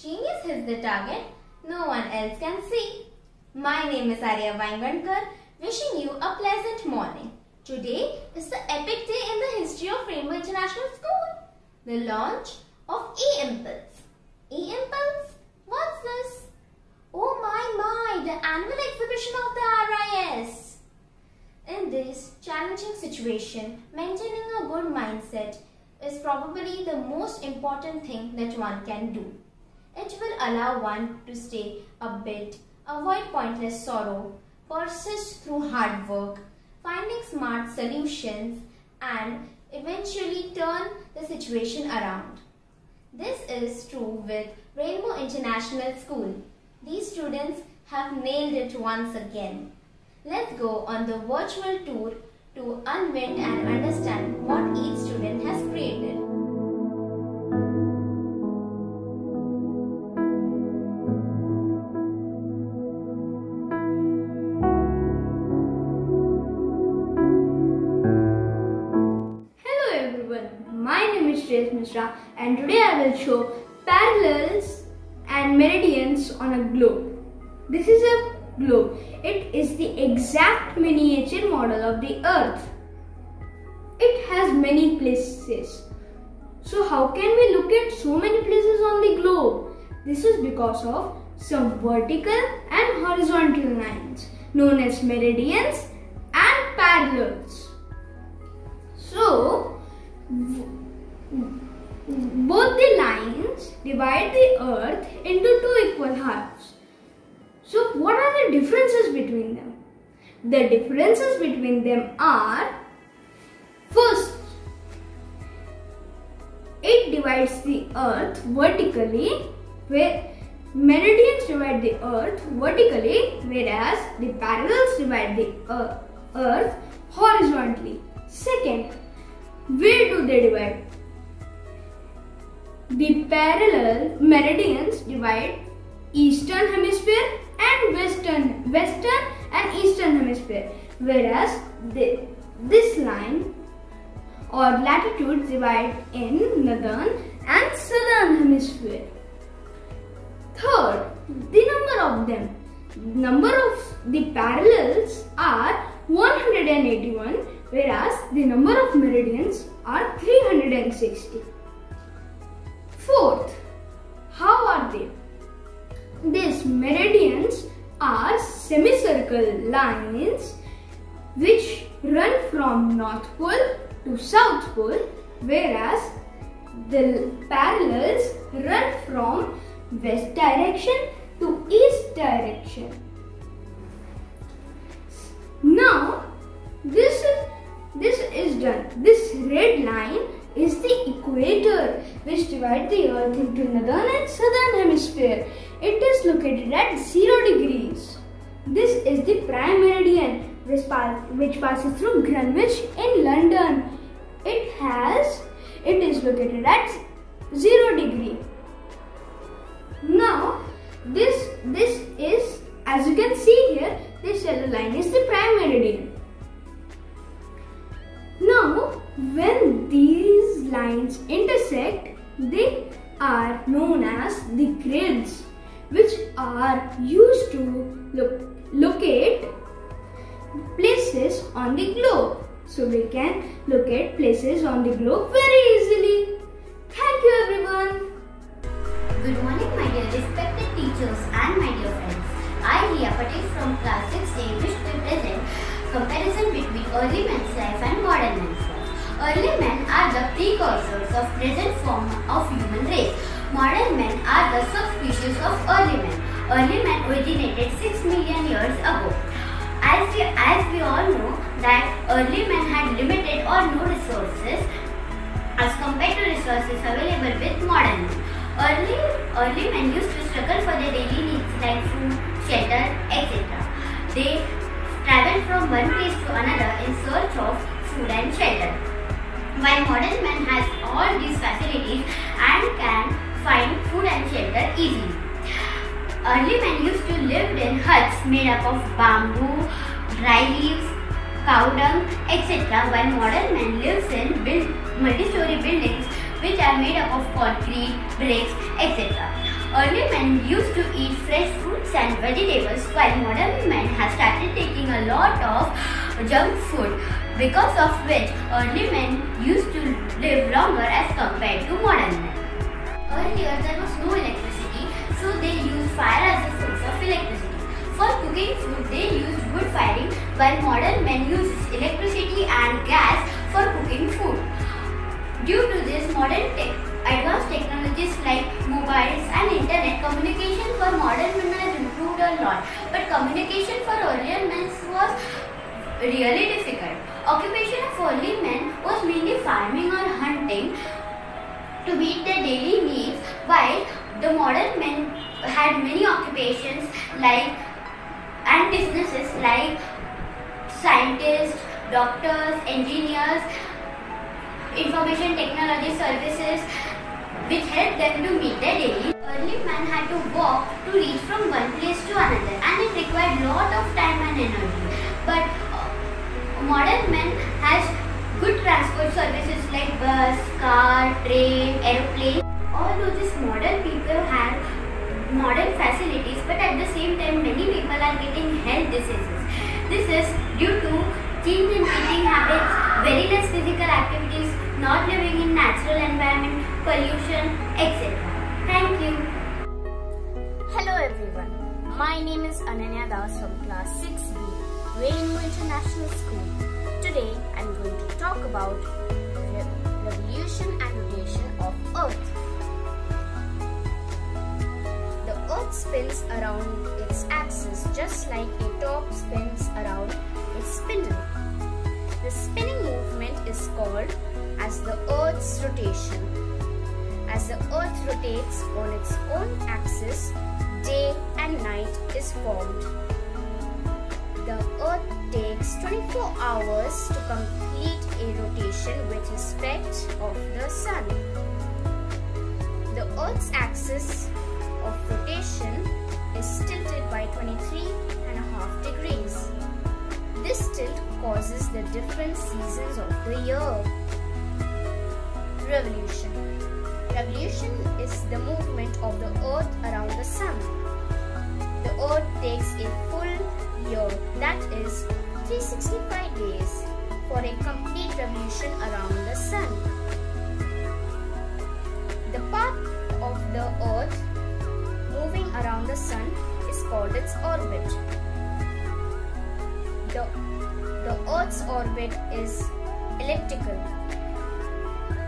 Genius hits the target no one else can see. My name is Arya Weingankar, wishing you a pleasant morning. Today is the epic day in the history of Rainbow International School. The launch of E-Impulse. E-Impulse? What's this? Oh my, the annual exhibition of the RIS. In this challenging situation, maintaining a good mindset is probably the most important thing that one can do. It will allow one to stay upbeat, avoid pointless sorrow, persist through hard work, finding smart solutions, and eventually turn the situation around. This is true with Rainbow International School. These students have nailed it once again. Let's go on the virtual tour to unwind and understand what each student has created. Hello everyone, my name is Mishra and today I will show parallels and meridians on a globe. This is a globe. It is the exact miniature model of the earth. It has many places. So how can we look at so many places on the globe? This is because of some vertical and horizontal lines known as meridians and parallels. So both the lines divide the earth into two equal halves. So what are the differences between them? The differences between them are, first, it divides the earth vertically, where meridians divide the earth vertically, whereas the parallels divide the earth horizontally. Second, where do they divide? The parallel meridians divide Eastern Hemisphere and Western and Eastern Hemisphere, whereas this line or latitudes divide in Northern and Southern Hemisphere. Third, the number of them. Number of the parallels are 181, whereas the number of meridians are 360. Fourth, how are they? These meridians are semicircle lines which run from North Pole to South Pole, whereas the parallels run from west direction to east direction. Now this is done. This red line is the equator, which divides the earth into northern and southern hemisphere. It is located at 0 degrees. This is the prime meridian, which passes through Greenwich in London. It is located at 0 degree. Now this is, as you can see here, this yellow line is the prime meridian. Now when these lines intersect, they are known as the grids, which are used to locate places on the globe. So we can locate places on the globe very easily. Thank you everyone. Good morning my dear respected teachers and my dear friends. I Riya Pathak from class 6A wish to present comparison between early man's life and modern man's life. Early men are the precursors of present form of human race. Modern men are the subspecies of early men. Early men originated 6 million years ago. As we all know that early men had limited or no resources as compared to resources available with modern men. Early men used to struggle for their daily needs like food, shelter, etc. They traveled from one place to another in search of food and shelter. While modern man has all these facilities and can find food and shelter easily. Early men used to live in huts made up of bamboo, dry leaves, cow dung, etc. While modern man lives in multi-story buildings which are made up of concrete, bricks, etc. Earlier men used to eat fresh fruits and vegetables, while modern men have started taking a lot of junk food, because of which early men used to live longer as compared to modern men. Earlier there was no electricity, so they used fire as a source of electricity. For cooking food they used wood firing, while modern men use electricity and gas for cooking food. Due to this, modern advanced technologies like mobiles and internet, communication for modern men has improved a lot, but communication for earlier men was really difficult. Occupation of early men was mainly farming or hunting to meet their daily needs, while the modern men had many occupations like and businesses like scientists, doctors, engineers, information technology services, which helped them to meet their daily. Early man had to walk to reach from one place to another, and it required lot of time and energy. But modern men has good transport services like bus, car, train, airplane. Although these modern people have modern facilities, but at the same time many people are getting health diseases. This is due to change in eating habits, very less physical activities, not living in natural environment, pollution, etc. Thank you. Hello everyone. My name is Ananya Das from class 6B, Rainbow International School. Today I am going to talk about revolution and rotation of Earth. The Earth spins around its axis just like a top spins around its spindle. The spinning movement is called as the Earth's rotation. As the Earth rotates on its own axis, day and night is formed. The Earth takes 24 hours to complete a rotation with respect of the Sun. The Earth's axis of rotation is tilted by 23.5 degrees. This tilt causes the different seasons of the year. Revolution. Revolution is the movement of the Earth around the Sun. The Earth takes a full year, that is 365 days, for a complete revolution around the Sun. The path of the Earth moving around the Sun is called its orbit. The Earth's orbit is elliptical.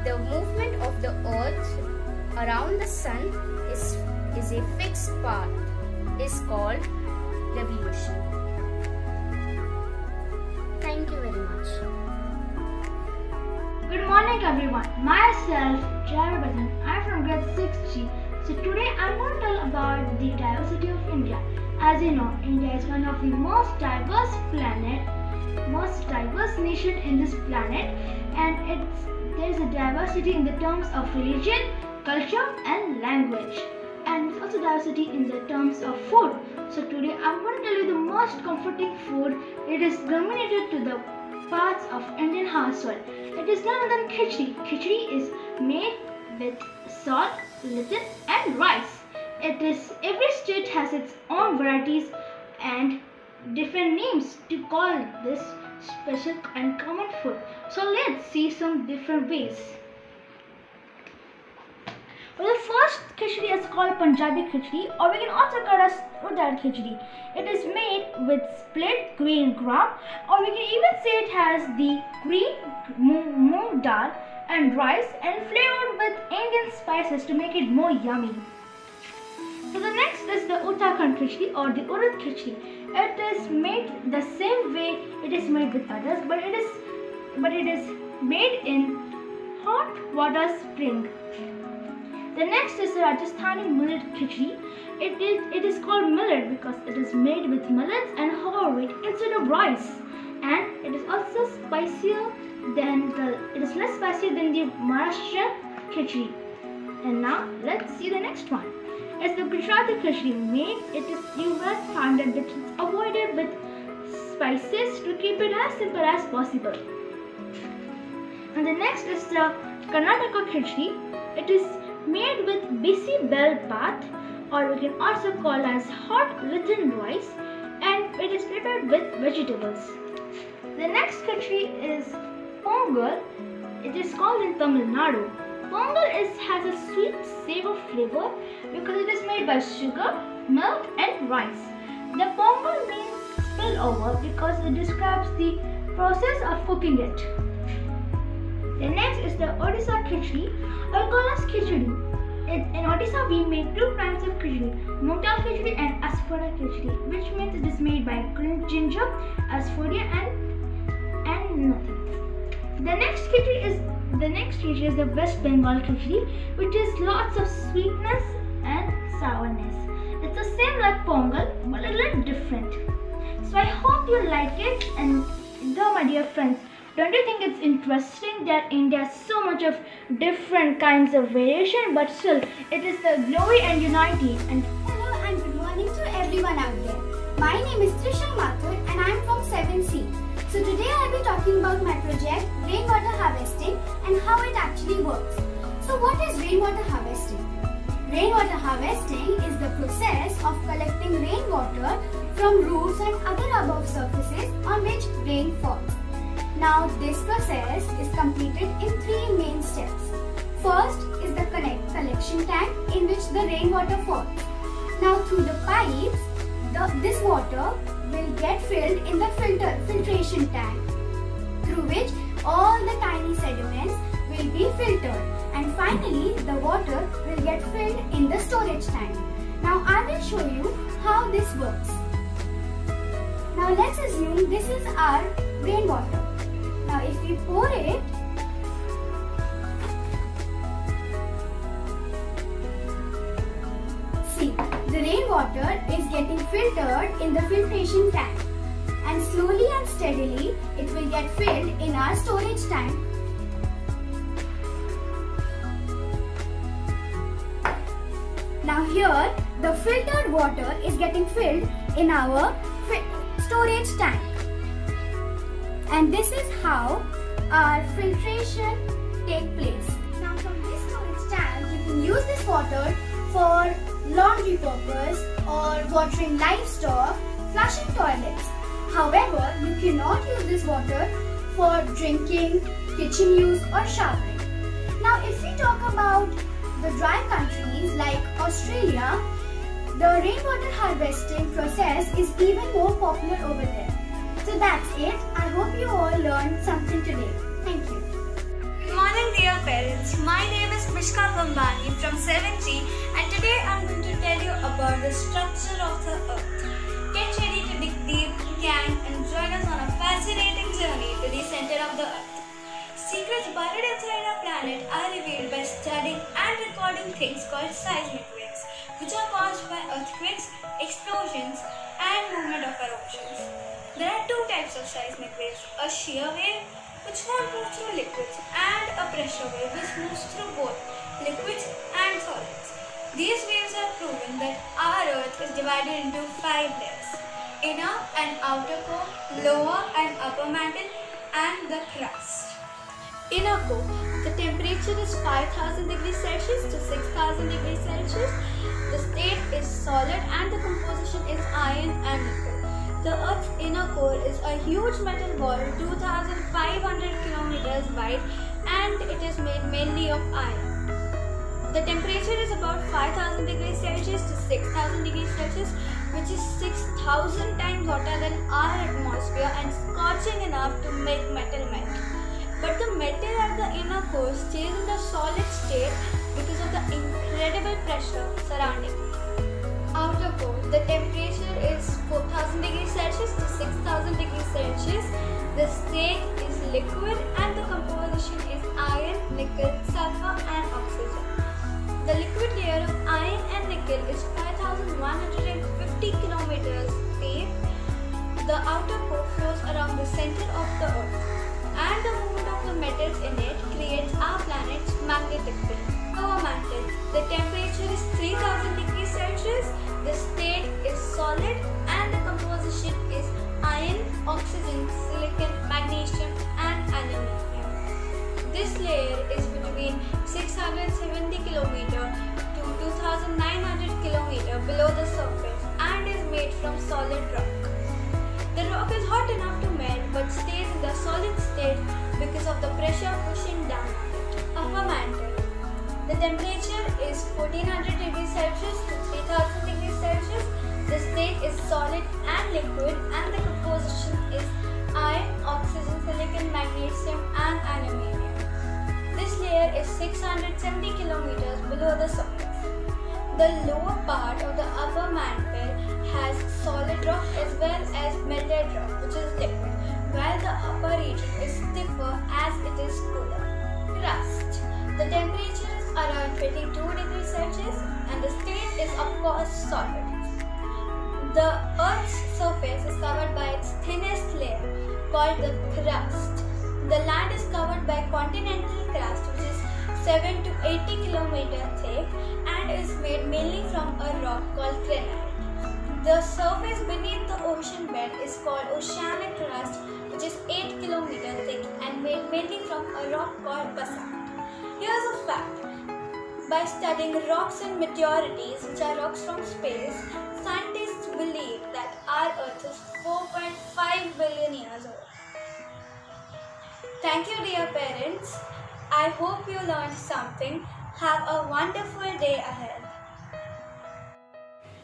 The movement of the Earth around the Sun is a fixed path, is called revolution. Thank you very much. Good morning everyone. Myself, Jaira Badhan. I'm from grade 6G. So today I'm going to tell about the diversity of India. As you know, India is one of the most diverse nation in this planet, and there is a diversity in the terms of religion, culture and language, and there's also diversity in the terms of food. So today I'm going to tell you the most comforting food. It is dominated to the parts of Indian household. It is none other than khichdi. Khichdi is made with salt, little and rice. It is every state has its own varieties and different names to call this special and common food. So let's see some different ways. Well, the first khichdi is called Punjabi khichdi, or we can also call it Urat khichdi. It is made with split green gram, or we can even say it has the green moong dal and rice and flavored with Indian spices to make it more yummy. So the next is the Uttarakhand Khichdi or the Urat Khichdi. It is made the same way it is made with others, but it is made in hot water spring. The next is the Rajasthani Millet Khichdi. It is called millet because it is made with millets and whole wheat instead of rice, and it is also less spicy than the Maharashtra Khichdi. And now let's see the next one. As the Brihadishwara Temple made, it is usually found that it is avoided with spices to keep it as simple as possible. And the next is the Karnataka Khichdi. It is made with Bisi Bele Bath, or we can also call as hot within rice, and it is prepared with vegetables. The next country is Pongal. It is called in Tamil Nadu. Pongal has a sweet savour flavour because it is made by sugar, milk and rice. The Pongal means spillover because it describes the process of cooking it. The next is the Odisha Khichdi, or called as Khichdi. In Odisha, we make two kinds of khichdi, Mokta Khichdi and Asphora Khichdi, which means it is made by ginger, asphoria and nothing. The next khichdi is the West Bengal Khichdi, which is lots of sweetness and sourness. It's the same like Pongal, but a little different. So I hope you like it, and though my dear friends, don't you think it's interesting that India has so much of different kinds of variation, but still it is the glory and unity. And hello and good morning to everyone out there. My name is Trisha Mathur and I am from Seven Seas. So today I will be talking about my project Rainwater Harvesting and how it actually works. So what is rainwater harvesting? Rainwater harvesting is the process of collecting rainwater from roofs and other above surfaces on which rain falls. Now this process is completed in three main steps. First is the collection tank in which the rainwater falls. Now through the pipes, this water will get filled in the filtration tank, through which all the tiny sediments will be filtered, and finally the water will get filled in the storage tank. Now I will show you how this works. Now let's assume this is our rainwater. Now if we pour it, see, the rainwater is getting filtered in the filtration tank, and slowly and steadily it will get filled in our storage tank. Now here the filtered water is getting filled in our storage tank, and this is how our filtration takes place. Now from this storage tank you can use this water for laundry purpose or watering livestock, flushing toilets. However, you cannot use this water for drinking, kitchen use or showering. Now if we talk about the dry countries like Australia, the rainwater harvesting process is even more popular over there. So that's it. I hope you all learned something today. Thank you. Good morning dear parents. My name is Mishra from 7G, and today I'm going to tell you about the structure of the earth. Get ready to dig deep, can and join us on a fascinating journey to the center of the earth. Secrets buried inside our planet are revealed by studying and recording things called seismic waves, which are caused by earthquakes, explosions and movement of our oceans. There are two types of seismic waves, a shear wave which won't move through liquids, and a pressure wave which moves through both liquids and solids. These waves have proven that our earth is divided into 5 layers, inner and outer core, lower and upper mantle, and the crust. Inner core, the temperature is 5000 degrees Celsius to 6000 degrees Celsius. The state is solid and the composition is iron and nickel. The Earth's inner core is a huge metal ball 2,500 kilometers wide, and it is made mainly of iron. The temperature is about 5,000 degrees Celsius to 6,000 degrees Celsius, which is 6,000 times hotter than our atmosphere and scorching enough to make metal melt. But the metal at the inner core stays in the solid state because of the incredible pressure surrounding it. Outer core, the temperature is 4000 degrees Celsius to 6000 degrees Celsius. The state is liquid and the composition is iron, nickel, sulfur and oxygen. The liquid layer of iron and nickel is 5150 kilometers deep. The outer core flows around the center of the earth, and the movement of the metals in it creates our planet's magnetic field. Lower mantle, the temperature is 3000 degrees Celsius, the state is solid and the composition is iron, oxygen, silicon, magnesium and aluminum. This layer is between 670 km to 2900 km solid rock. The rock is hot enough to melt but stays in the solid state because of the pressure pushing down on it. Upper mantle. The temperature is 1400 degrees Celsius to 3000 degrees Celsius. The state is solid and liquid and the composition is iron, oxygen, silicon, magnesium and aluminium. This layer is 670 kilometers below the surface. The lower part of the upper mantle has solid rock as well as melted rock, which is liquid, while the upper region is stiffer as it is cooler. Crust. The temperature is around 22 degrees Celsius and the state is of course solid. The Earth's surface is covered by its thinnest layer, called the crust. The land is covered by continental crust, which is 7 to 80 km thick and is made mainly from a rock called granite. The surface beneath the ocean bed is called oceanic crust, which is 8 km thick and made mainly from a rock called basalt. Here's a fact. By studying rocks and meteorites, which are rocks from space, scientists believe that our Earth is 4.5 billion years old. Thank you, dear parents. I hope you learned something. Have a wonderful day ahead.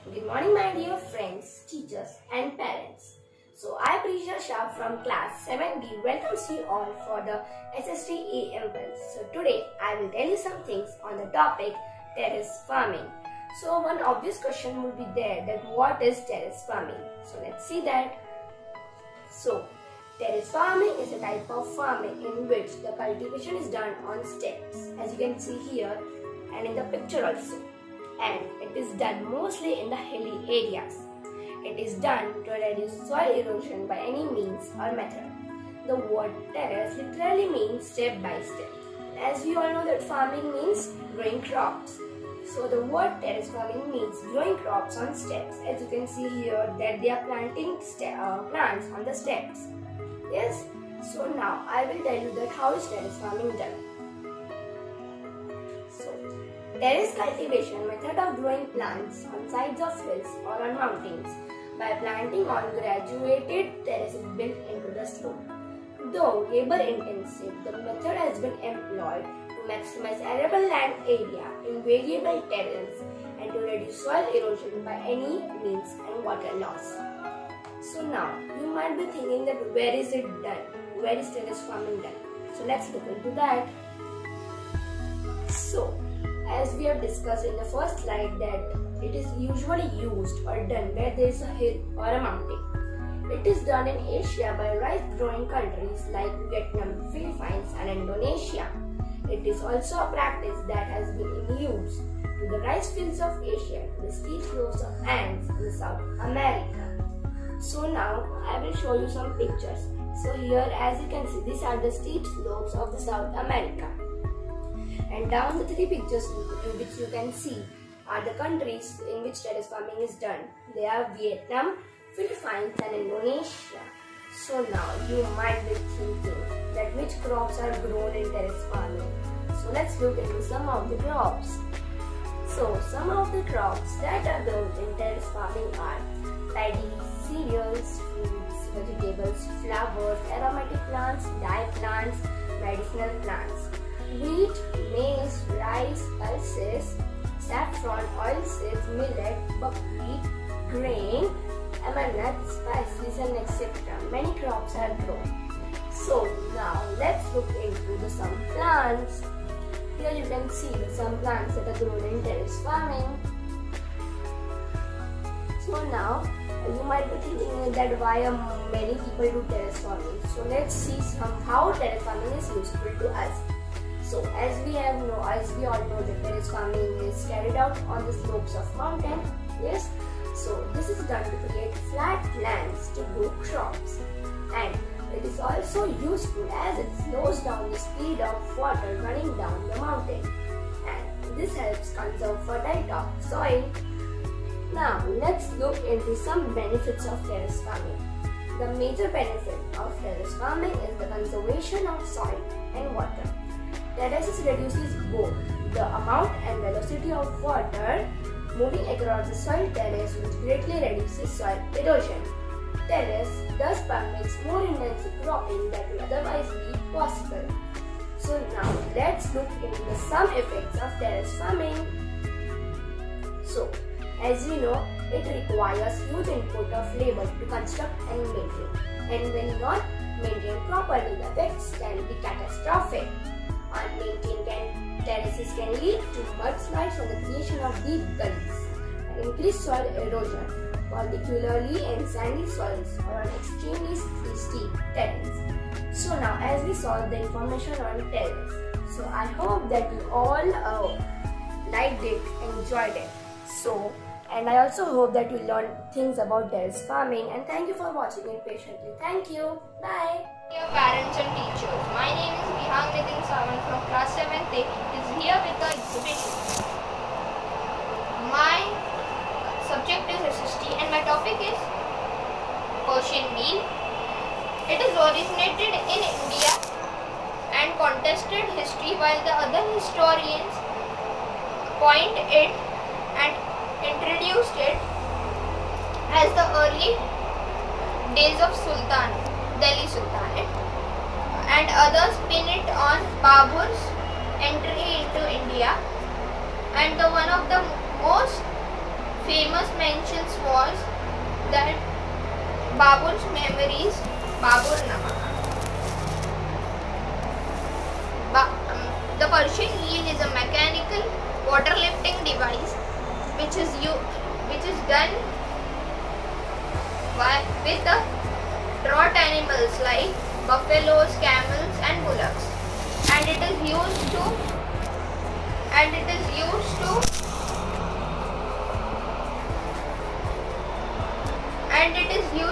Good morning, my dear friends, teachers and parents. So, I Trisha Shah from class 7B welcomes you all for the SST E-Impulse. So, today I will tell you some things on the topic terrace farming. So one obvious question will be there, that what is terrace farming? So let's see that. So terrace farming is a type of farming in which the cultivation is done on steps, as you can see here and in the picture also. And it is done mostly in the hilly areas. It is done to reduce soil erosion by any means or method. The word terrace literally means step by step. As we all know that farming means growing crops. So the word terrace farming means growing crops on steps. As you can see here that they are planting plants on the steps. Yes. So now I will tell you that how is terrace farming done. So terrace cultivation method of growing plants on sides of hills or on mountains by planting on graduated terraces built into the slope. Though labor intensive, the method has been employed maximize arable land area in variable terrains and to reduce soil erosion by any means and water loss. So now, you might be thinking that where is it done? Where is terrace farming done? So let's look into that. So, as we have discussed in the first slide that it is usually used or done where there is a hill or a mountain. It is done in Asia by rice growing countries like Vietnam, Philippines and Indonesia. It is also a practice that has been in use to the rice fields of Asia, to the steep slopes of Andes in South America. So now I will show you some pictures. So here as you can see, these are the steep slopes of the South America. And down the three pictures in which you can see are the countries in which terrace farming is done. They are Vietnam, Philippines and Indonesia. So now you might be thinking that which crops are grown in terrace farming. So let's look into some of the crops. So some of the crops that are grown in terrace farming are paddy, cereals, fruits, vegetables, flowers, aromatic plants, dye plants, medicinal plants, wheat, maize, rice, pulses, saffron, oilseeds, millet, buckwheat, grain, amaranth, spices and etc. Many crops are grown. So now let's look into the some plants. Here you can see the some plants that are grown in terrace farming. So now you might be thinking that why many people do terrace farming. So let's see how terrace farming is useful to us. So as we all know that terrace farming is carried out on the slopes of mountain. Yes. So this is done to create flat lands to grow crops, and it is also useful as it slows down the speed of water running down the mountain, and this helps conserve fertile soil. Now let's look into some benefits of terrace farming. The major benefit of terrace farming is the conservation of soil and water. Terraces reduces both the amount and velocity of water moving across the soil terrace which greatly reduces soil erosion. Terrace thus permits more intensive cropping that would otherwise be possible. So now let's look into some effects of terrace farming. So, as we know, it requires huge input of labour to construct and maintain, and when not maintained properly, the effects can be catastrophic. Unmaintained terraces can lead to mudslides and the creation of deep gullies, and increased soil erosion, particularly in sandy soils or on extremely steep terrains. So now, as we saw the information on terrace, so I hope that you all liked it, enjoyed it. So, and I also hope that you learned things about terrace farming, and thank you for watching it patiently. Thank you. Bye. Dear parents and teachers, my name is Bihadishwara Temple from class 7th A is here with the exhibition. My subject is SST and my topic is Persian meal. It is originated in India and contested history while the other historians point it and introduced it as the early days of Sultan, Delhi Sultanate, and others pin it on Babur's entry into India, and the one of the most famous mentions was that Babur's memories, Baburnama. The Persian eel is a mechanical water lifting device which is done with the draught animals like buffaloes, camels and bullocks, and it is used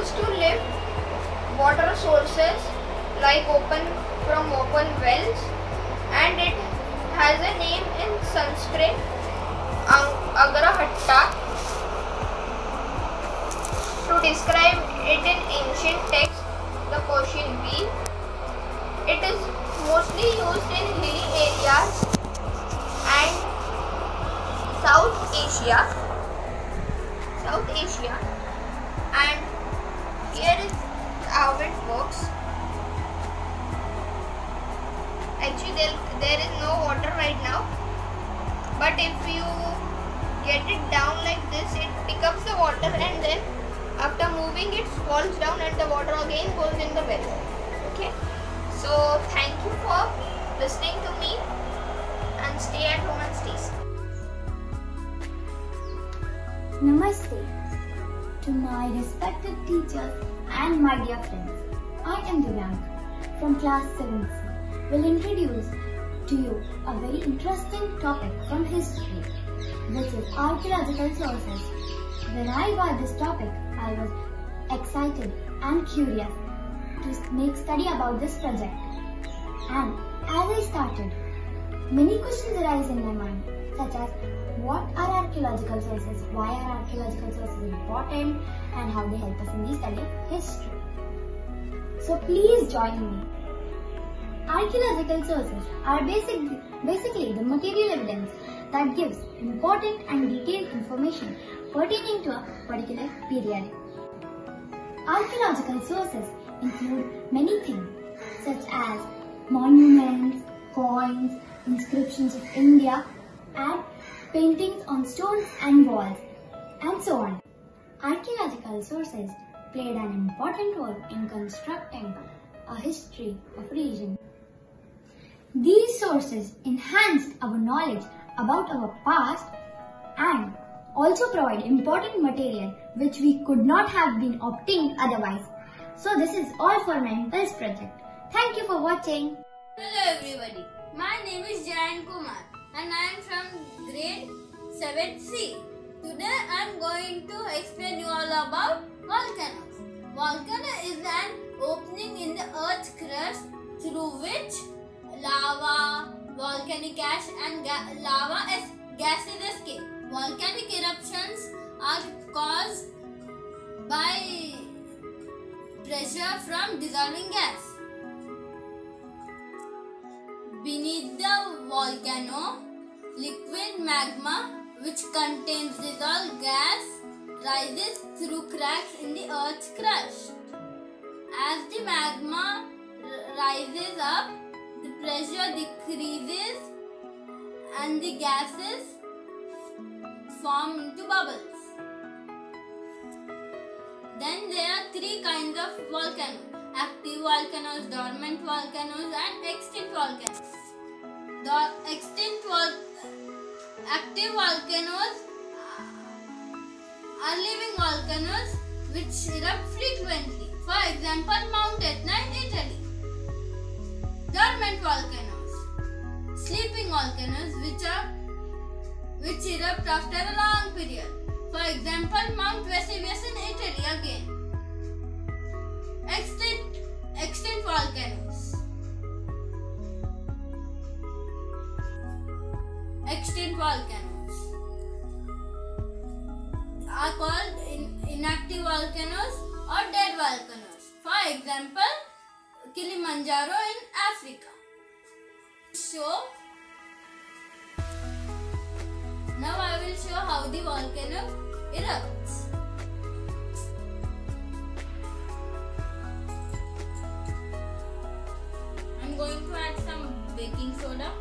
to lift water sources like from open wells, and it has a name in Sanskrit, Agarahatta, to describe it in ancient texts, the Persian wheel. It is mostly used in hilly areas and South Asia, and here is how it works. Actually there is no water right now, but if you get it down like this, it picks the water, and then after moving it falls down and the water again goes in the well. Okay, so thank you for listening to me, and stay at home and stay safe. Namaste to my respected teachers and my dear friends. I am Divyanka from class 7th. Will introduce to you a very interesting topic from history, which is archaeological sources. When I got this topic, I was excited and curious to make study about this project. And as I started, many questions arise in my mind, such as what are archaeological sources, why are archaeological sources important, and how they help us in the study of history. So please join me. Archaeological sources are basically the material evidence that gives important and detailed information pertaining to a particular period. Archaeological sources include many things such as monuments, coins, inscriptions of India, and paintings on stones and walls, and so on. Archaeological sources played an important role in constructing a history of region. These sources enhanced our knowledge about our past and also provide important material which we could not have been obtained otherwise. So this is all for my Impulse project. Thank you for watching. Hello everybody. My name is Jayan Kumar and I am from grade 7th C. Today I am going to explain you all about volcanoes. Volcano is an opening in the earth's crust through which lava, volcanic ash and lava as gases escape. Volcanic eruptions are caused by pressure from dissolving gas. Beneath the volcano, liquid magma which contains dissolved gas, rises through cracks in the earth's crust. As the magma rises up, the pressure decreases and the gases form into bubbles. Then there are three kinds of volcanoes: active volcanoes, dormant volcanoes and extinct volcanoes. The active volcanoes are living volcanoes which erupt frequently. For example, Mount Etna in Italy. Dormant volcanoes, sleeping volcanoes which erupt after a long period. For example, Mount Vesuvius in Italy again. Extinct volcanoes. Extinct volcanoes are called inactive volcanoes or dead volcanoes. For example, Kilimanjaro in Africa. Now I will show how the volcano erupts. I'm going to add some baking soda.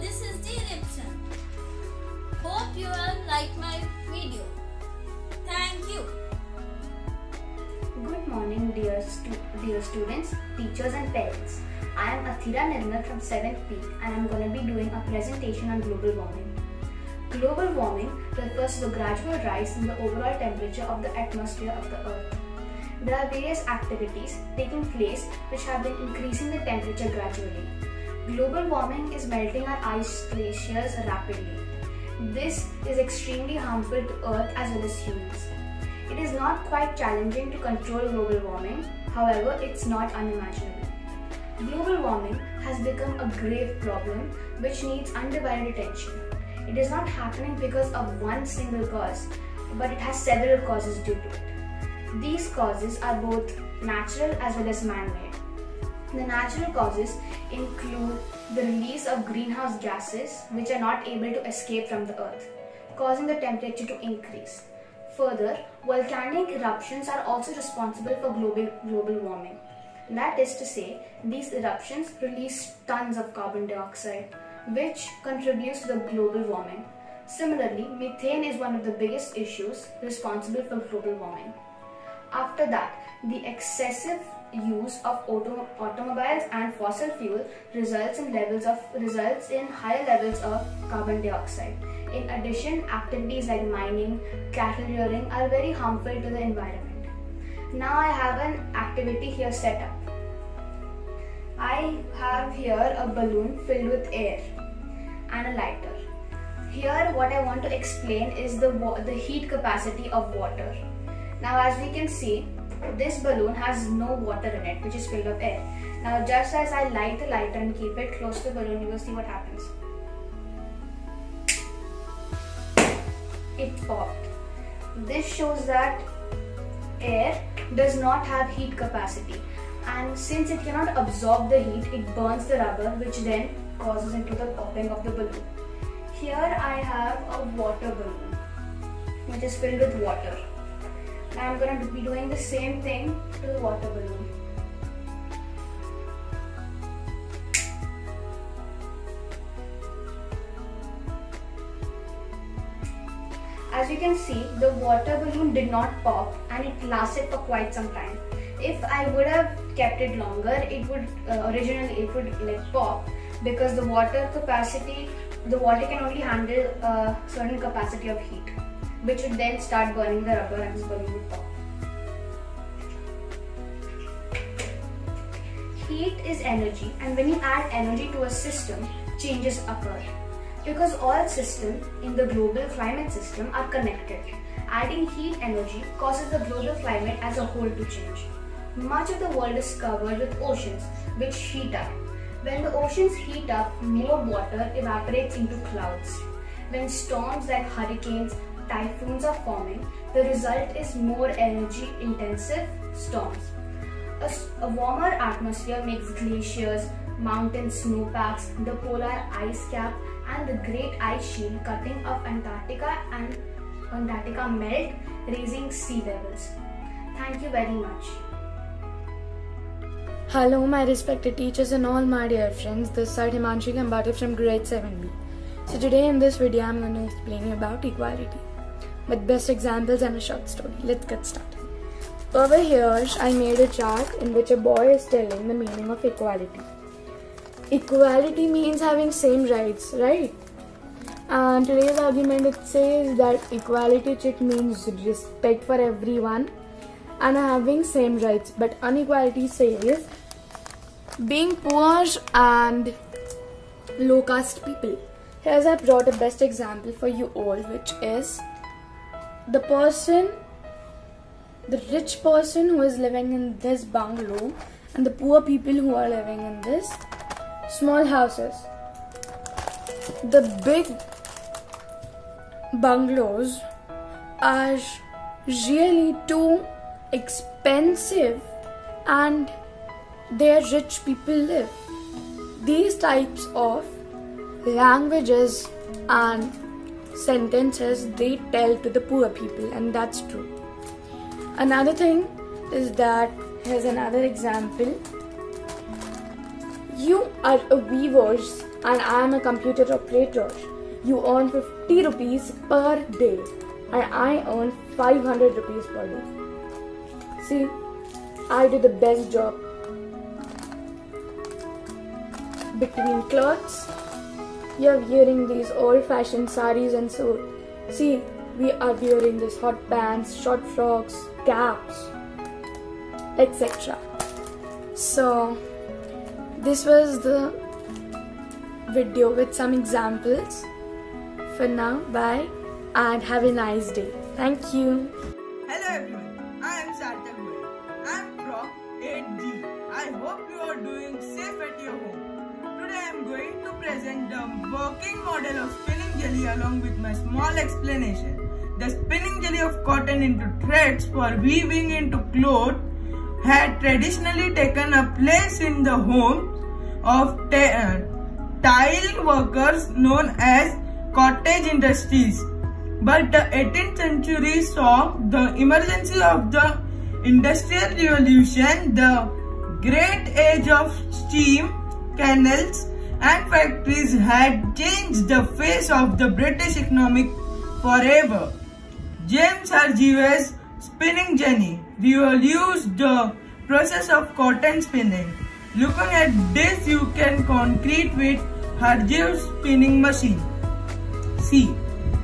This is the eruption. Hope you all like my video. Thank you. Good morning dear students, teachers and parents. I am Athira Nirmal from 7th P and I am going to be doing a presentation on global warming. Global warming refers to the gradual rise in the overall temperature of the atmosphere of the earth. There are various activities taking place which have been increasing the temperature gradually. Global warming is melting our ice glaciers rapidly. This is extremely harmful to Earth as well as humans. It is not quite challenging to control global warming, however, it's not unimaginable. Global warming has become a grave problem which needs undivided attention. It is not happening because of one single cause, but it has several causes due to it. These causes are both natural as well as man-made. The natural causes include the release of greenhouse gases which are not able to escape from the earth, causing the temperature to increase. Further, volcanic eruptions are also responsible for global warming. That is to say, these eruptions release tons of carbon dioxide, which contributes to the global warming. Similarly, methane is one of the biggest issues responsible for global warming. After that, the excessive use of automobiles and fossil fuel results in high levels of carbon dioxide. In addition, activities like mining, cattle rearing are very harmful to the environment. Now I have an activity here set up. I have here a balloon filled with air and a lighter. Here what I want to explain is the heat capacity of water. Now as we can see, this balloon has no water in it, which is filled with air. Now just as I light the lighter and keep it close to the balloon, you will see what happens. It popped. This shows that air does not have heat capacity, and since it cannot absorb the heat, it burns the rubber, which then causes into the popping of the balloon. Here I have a water balloon which is filled with water. I am going to be doing the same thing to the water balloon. As you can see, the water balloon did not pop and it lasted for quite some time. If I would have kept it longer, it would originally it would like pop, because the water capacity, the water can only handle a certain capacity of heat, which would then start burning the rubber and the balloon would pop. Heat is energy, and when you add energy to a system, changes occur. Because all systems in the global climate system are connected, adding heat energy causes the global climate as a whole to change. Much of the world is covered with oceans, which heat up. When the oceans heat up, more water evaporates into clouds. When storms like hurricanes, typhoons are forming, the result is more energy-intensive storms. A warmer atmosphere makes glaciers, mountain snowpacks, the polar ice cap, and the Great Ice Shield cutting of Antarctica and Antarctica melt, raising sea levels. Thank you very much. Hello, my respected teachers and all my dear friends. This side Himanshi Gambate from Grade 7B. So today in this video, I'm going to explain you about equality with best examples and a short story. Let's get started. Over here, I made a chart in which a boy is telling the meaning of equality. Equality means having same rights, right? And today's argument, it says that equality check means respect for everyone and having same rights, but inequality says being poor and low caste people. Here's I brought a best example for you all, which is the rich person who is living in this bungalow and the poor people who are living in this small houses. The big bungalows are really too expensive and there rich people live. These types of languages and sentences they tell to the poor people, and that's true. Another thing is that, here's another example. You are a weaver and I am a computer operator. You earn 50 rupees per day and I earn 500 rupees per day. See, I do the best job between clothes. You're wearing these old-fashioned saris and so. See, we are wearing these hot pants, short frocks, caps, etc. So, this was the video with some examples. For now, bye and have a nice day. Thank you. Hello everyone. I hope you are doing safe at your home. Today I am going to present the working model of spinning jelly along with my small explanation. The spinning jelly of cotton into threads for weaving into cloth had traditionally taken a place in the homes of tile workers known as cottage industries. But the 18th century saw the emergence of the Industrial Revolution, the great age of steam, canals and factories had changed the face of the British economy forever. James Hargreaves' spinning jenny revolutionized the process of cotton spinning. Looking at this, you can concrete with Hargreaves' spinning machine. See,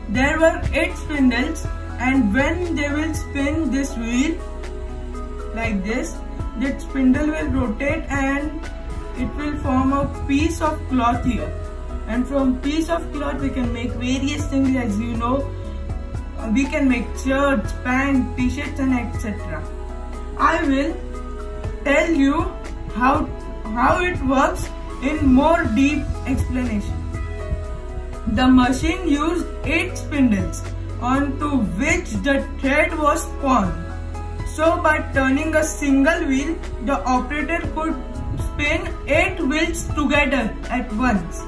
there were 8 spindles, and when they will spin this wheel like this, that spindle will rotate and it will form a piece of cloth here, and from piece of cloth we can make various things. As you know, we can make shirts, pants, t-shirts and etc. I will tell you how it works in more deep explanation. The machine used 8 spindles onto which the thread was spun. So by turning a single wheel, the operator could spin 8 wheels together at once.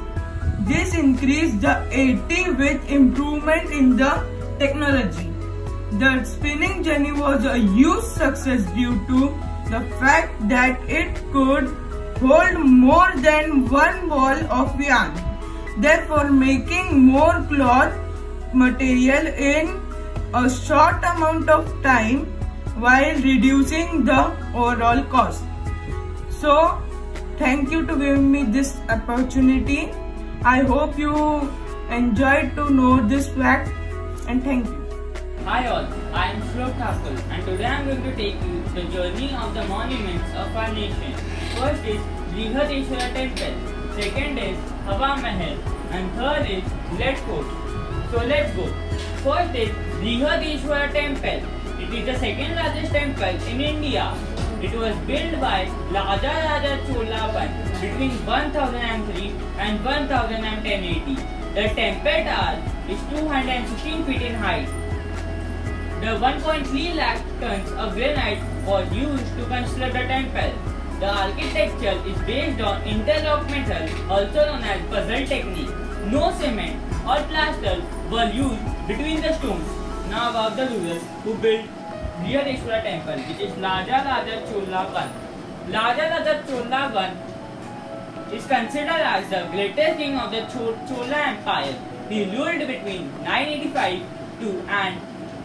This increased the 80 with improvement in the technology. The spinning jenny was a huge success due to the fact that it could hold more than one ball of yarn, therefore making more cloth material in a short amount of time. while reducing the overall cost. So thank you to giving me this opportunity. I hope you enjoyed to know this fact, and thank you. Hi all, I am Shlok Thakur, and today I am going to take you the journey of the monuments of our nation. First is Brihadishwara Temple, second is Hawa Mahal, and third is Red Fort. So let's go. First is Brihadishwara Temple. It is the second largest temple in India. It was built by Raja Raja Chola I between 1003 and 1080. The temple tower is 216 feet in height. The 1.3 lakh tons of granite was used to construct the temple. The architecture is based on interlocked metal, also known as puzzle technique. No cement or plaster were used between the stones. Now about the rulers who built Brihadishwara Temple, which is Raja Raja Chola I. Raja Raja Chola I is considered as the greatest king of the Chola Empire. He ruled between 985 to and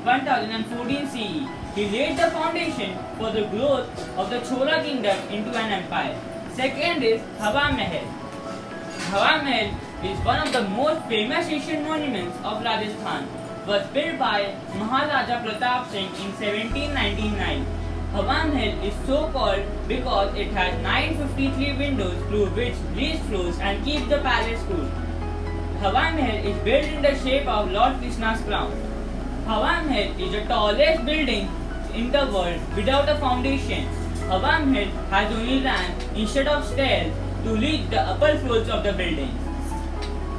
1014 CE. He laid the foundation for the growth of the Chola kingdom into an empire. Second is Hawa Mahal. Hawa Mahal is one of the most famous Asian monuments of Rajasthan. Was built by Maharaja Pratap Singh in 1799. Hawa Mahal is so called because it has 953 windows through which breeze flows and keeps the palace cool. Hawa Mahal is built in the shape of Lord Krishna's crown. Hawa Mahal is the tallest building in the world without a foundation. Hawa Mahal has only ramps instead of stairs to reach the upper floors of the building.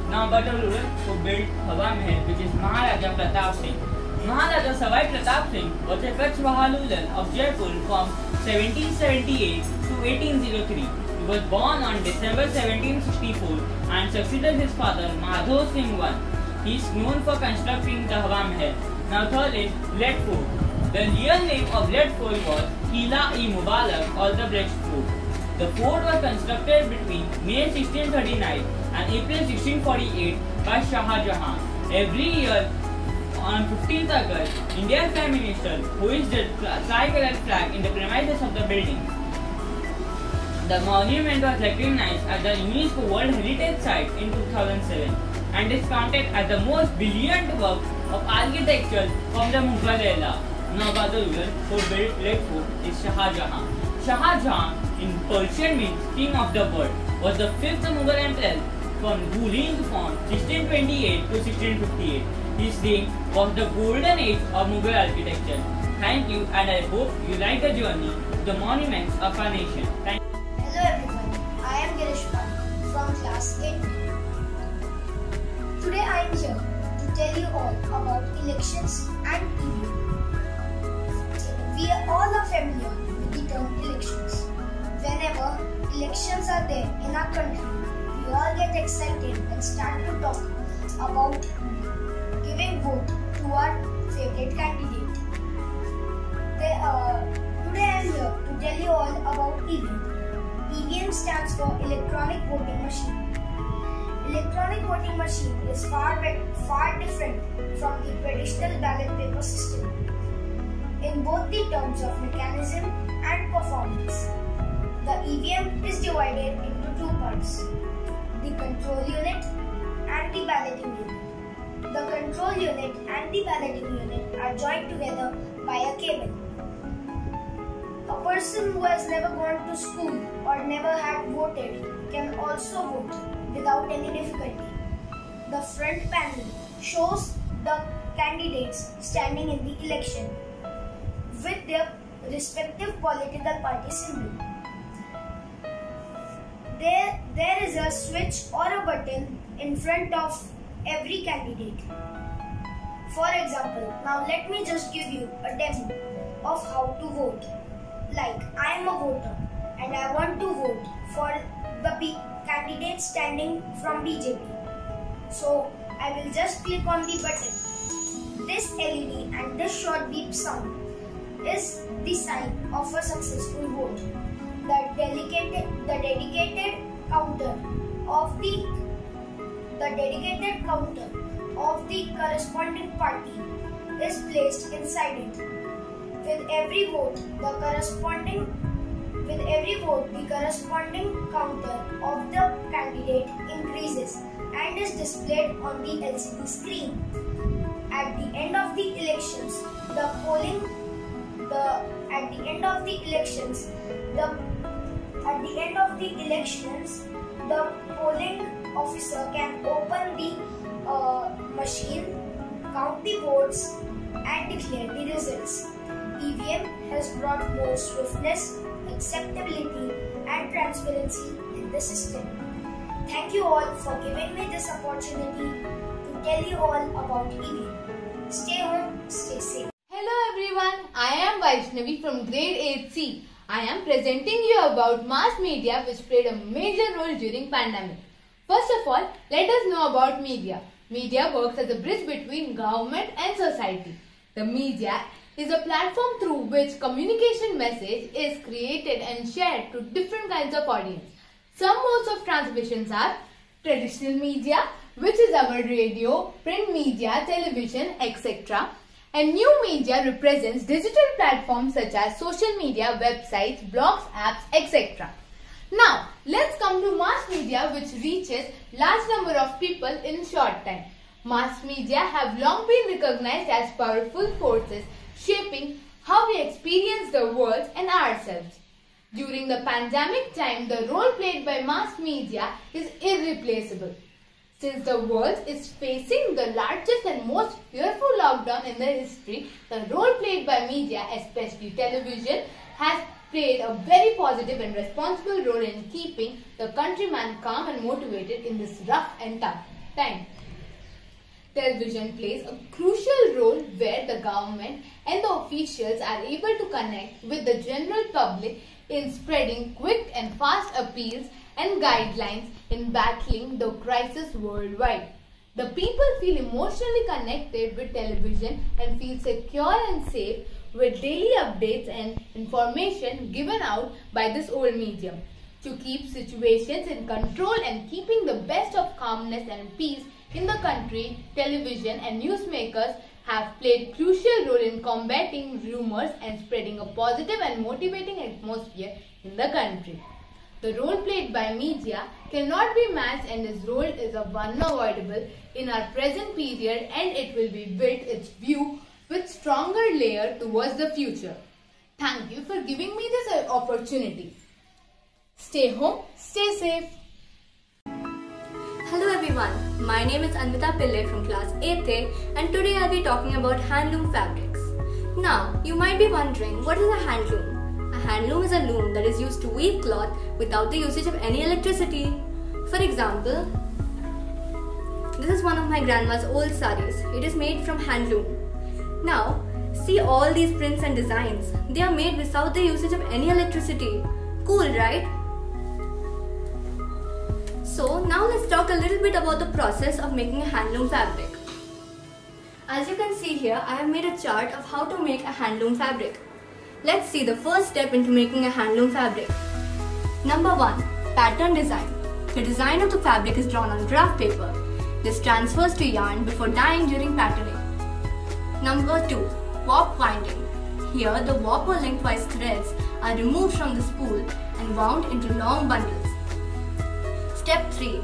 Now about the ruler who built Hawa Mahal, which is Maharaja Pratap Singh. Maharaja Savai Pratap Singh was a Kutch Wahal ruler of Jaipur from 1778 to 1803. He was born on December 1764 and succeeded his father Madho Singh I. He is known for constructing the Hawa Mahal. Now third is Red Fort. The real name of Red Fort was Qila-e-Mubarak or the Red Fort. The fort was constructed between May 1639 and April 1648 by Shah Jahan. Every year on 15th August, India's Prime Minister hoists the tricolor flag in the premises of the building. The monument was recognized as the UNESCO World Heritage Site in 2007. And is counted as the most brilliant work of architecture from the Mughal era. Now about the ruler who built Red Fort is Shah Jahan. Shah Jahan, in Persian means king of the world, was the fifth Mughal emperor from ruling from 1628 to 1658. His reign was the golden age of Mughal architecture. Thank you, and I hope you like the journey to the monuments of our nation. Thank you. Hello everyone, I am Girish from class 8. Today I am here to tell you all about elections and TV. We all are familiar with the term elections. Whenever elections are there in our country, we all get excited and start to talk about giving vote to our favorite candidate. Today I am here to tell you all about EVM. EVM stands for Electronic Voting Machine. Electronic voting machine is far different from the traditional ballot paper system in both the terms of mechanism and performance. The EVM is divided into two parts, the control unit and the balloting unit. The control unit and the balloting unit are joined together by a cable. A person who has never gone to school or never had voted can also vote without any difficulty. The front panel shows the candidates standing in the election with their respective political party symbol. There is a switch or a button in front of every candidate. For example, now let me just give you a demo of how to vote. Like, I am a voter and I want to vote for the candidate standing from BJP. So I will just click on the button. This LED and this short beep sound is the sign of a successful vote. The dedicated counter of the corresponding party is placed inside it. With every vote, the corresponding counter of the candidate increases and is displayed on the LCD screen. At the end of the elections, the polling officer can open the machine, count the votes, and declare the results. EVM has brought more swiftness, acceptability, and transparency in the system. Thank you all for giving me this opportunity to tell you all about EVM. Stay home, stay safe. Hello everyone, I am Vaishnavi from Grade 8C. I am presenting you about mass media, which played a major role during pandemic. First of all, let us know about media. Media works as a bridge between government and society. The media is a platform through which communication message is created and shared to different kinds of audience. Some modes of transmissions are traditional media, which is our radio, print media, television, etc. And new media represents digital platforms such as social media, websites, blogs, apps, etc. Now, let's come to mass media, which reaches large number of people in short time. Mass media have long been recognized as powerful forces shaping how we experience the world and ourselves. During the pandemic time, the role played by mass media is irreplaceable. Since the world is facing the largest and most fearful lockdown in the history, the role played by media, especially television, has played a very positive and responsible role in keeping the countryman calm and motivated in this rough and tough time. Television plays a crucial role where the government and the officials are able to connect with the general public in spreading quick and fast appeals and guidelines in battling the crisis worldwide. The people feel emotionally connected with television and feel secure and safe with daily updates and information given out by this old medium. To keep situations in control and keeping the best of calmness and peace in the country, television and newsmakers have played a crucial role in combating rumors and spreading a positive and motivating atmosphere in the country. The role played by media cannot be matched, and its role is unavoidable in our present period, and it will build its view with stronger layer towards the future. Thank you for giving me this opportunity. Stay home, stay safe. Hello everyone, my name is Anvita Pillai from class 8A, and today I'll be talking about handloom fabrics. Now, you might be wondering, what is a handloom? A handloom is a loom that is used to weave cloth without the usage of any electricity. For example, this is one of my grandma's old sarees. It is made from handloom. Now, see all these prints and designs. They are made without the usage of any electricity. Cool, right? So now let's talk a little bit about the process of making a handloom fabric. As you can see here, I have made a chart of how to make a handloom fabric. Let's see the first step into making a handloom fabric. Number 1. Pattern design. The design of the fabric is drawn on graph paper. This transfers to yarn before dyeing during patterning. Number 2. Warp winding. Here the warp or lengthwise threads are removed from the spool and wound into long bundles. Step 3.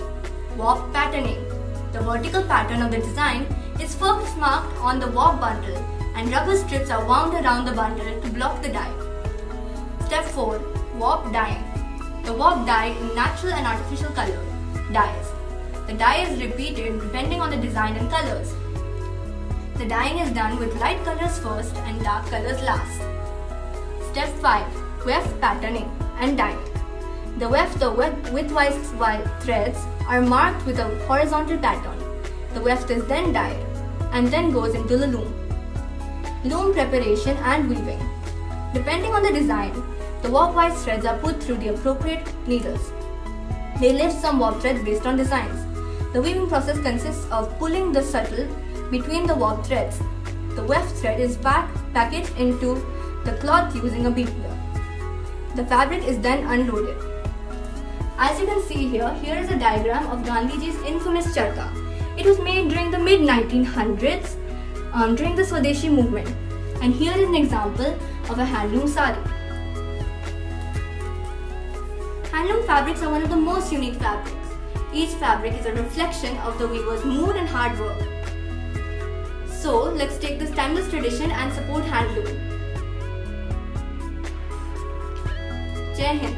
Warp patterning. The vertical pattern of the design is first marked on the warp bundle, and rubber strips are wound around the bundle to block the dye. Step 4. Warp dyeing. The warp dye in natural and artificial color dyes. The dye is repeated depending on the design and colors. The dyeing is done with light colors first and dark colors last. Step 5. Weft patterning and dyeing. The weft or widthwise threads are marked with a horizontal pattern. The weft is then dyed and then goes into the loom. Loom preparation and weaving. Depending on the design, the warp-wise threads are put through the appropriate needles. They lift some warp threads based on designs. The weaving process consists of pulling the shuttle between the warp threads. The weft thread is packaged into the cloth using a beatler. The fabric is then unloaded. As you can see here, here is a diagram of Gandhiji's infamous charka. It was made during the mid-1900s during the Swadeshi movement. And here is an example of a handloom saree. Handloom fabrics are one of the most unique fabrics. Each fabric is a reflection of the weaver's mood and hard work. So let's take this timeless tradition and support handloom. Jai Hind.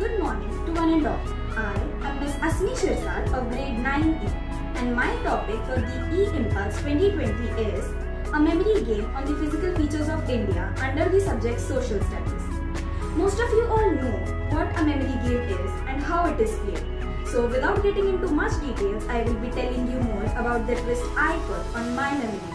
Good morning to one and all. I am Ms. Asmi Shirsat of grade 9E and my topic for the E-Impulse 2020 is a memory game on the physical features of India under the subject social studies. Most of you all know what a memory game is and how it is played. So without getting into much details, I will be telling you more about the twist I put on my memory game.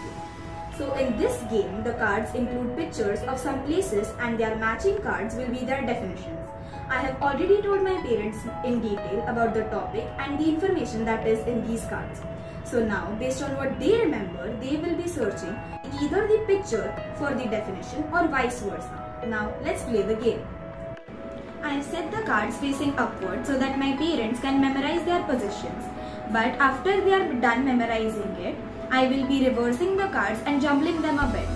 So in this game, the cards include pictures of some places and their matching cards will be their definitions. I have already told my parents in detail about the topic and the information that is in these cards. So now, based on what they remember, they will be searching either the picture for the definition or vice versa. Now let's play the game. I have set the cards facing upward so that my parents can memorize their positions. But after they are done memorizing it, I will be reversing the cards and jumbling them a bit.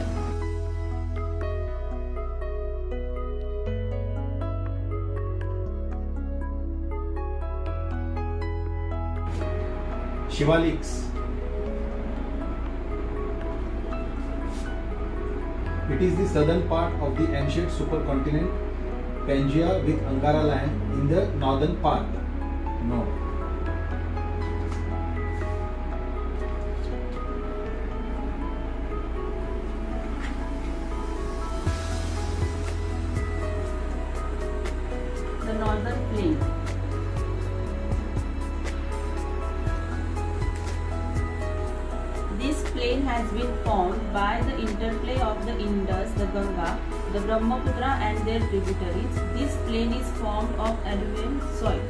Shivaliks. It is the southern part of the ancient supercontinent Pangaea with Angara land in the northern part. No. Brahmaputra and their tributaries. This plain is formed of alluvial soil.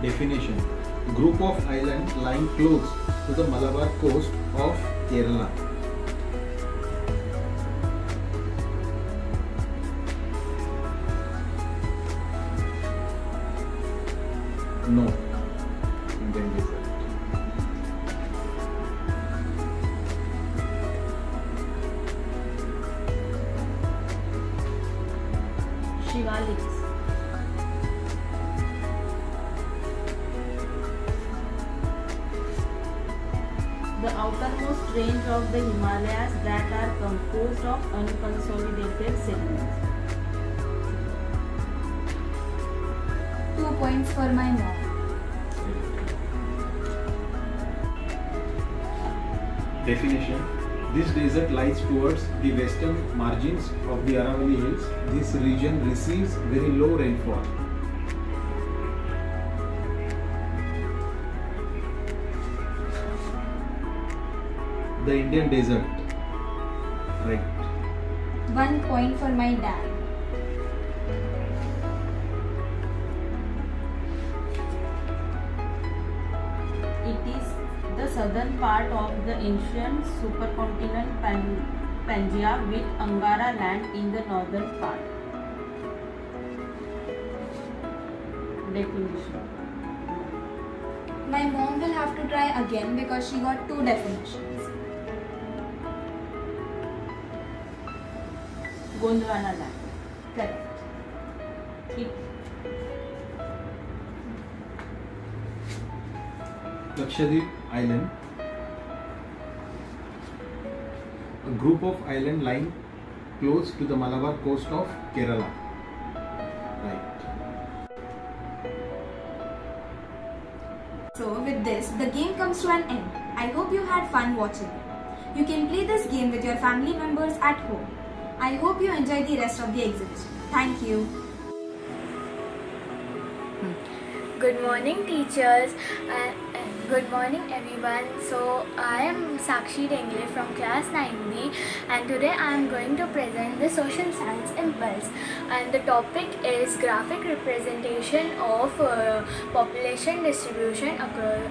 Definition: group of islands lying close to the Malabar coast of Kerala. No. Unconsolidated segments. 2 points for my mom. Definition: this desert lies towards the western margins of the Aravalli Hills. This region receives very low rainfall. The Indian desert. Right. 1 point for my dad. It is the southern part of the ancient supercontinent Pangaea with Angara land in the northern part. Definition. My mom will have to try again because she got 2 definitions. Gondwana land. Correct. Lakshadweep Island. A group of islands lying close to the Malabar coast of Kerala. Right. So with this, the game comes to an end. I hope you had fun watching it. You can play this game with your family members at home. I hope you enjoy the rest of the exhibition. Thank you. Good morning, teachers. Good morning, everyone. So I am Sakshi Dengle from class 9B, and today I am going to present the social science impulse. And the topic is graphic representation of population distribution across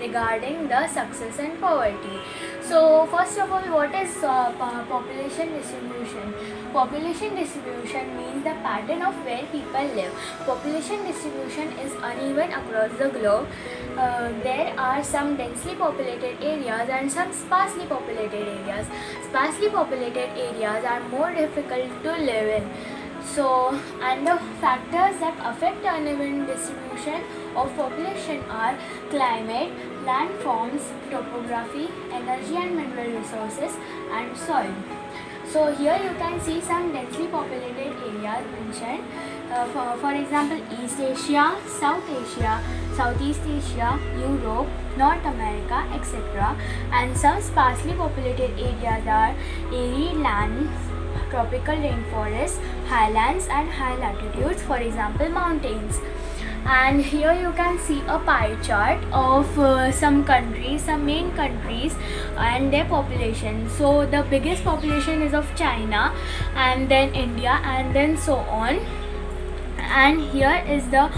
regarding the success and poverty. So first of all, what is population distribution? Population distribution means the pattern of where people live. Population distribution is uneven across the globe. There are some densely populated areas and some sparsely populated areas. Sparsely populated areas are more difficult to live in. So, and the factors that affect uneven distribution of population are climate, landforms, topography, energy and mineral resources, and soil. So here you can see some densely populated areas mentioned. For example, East Asia, South Asia, Southeast Asia, Europe, North America, etc. And some sparsely populated areas are airy lands, tropical rainforests, highlands and high latitudes, for example mountains. And here you can see a pie chart of some countries, some main countries and their population. So the biggest population is of China, and then India, and then so on. And here is the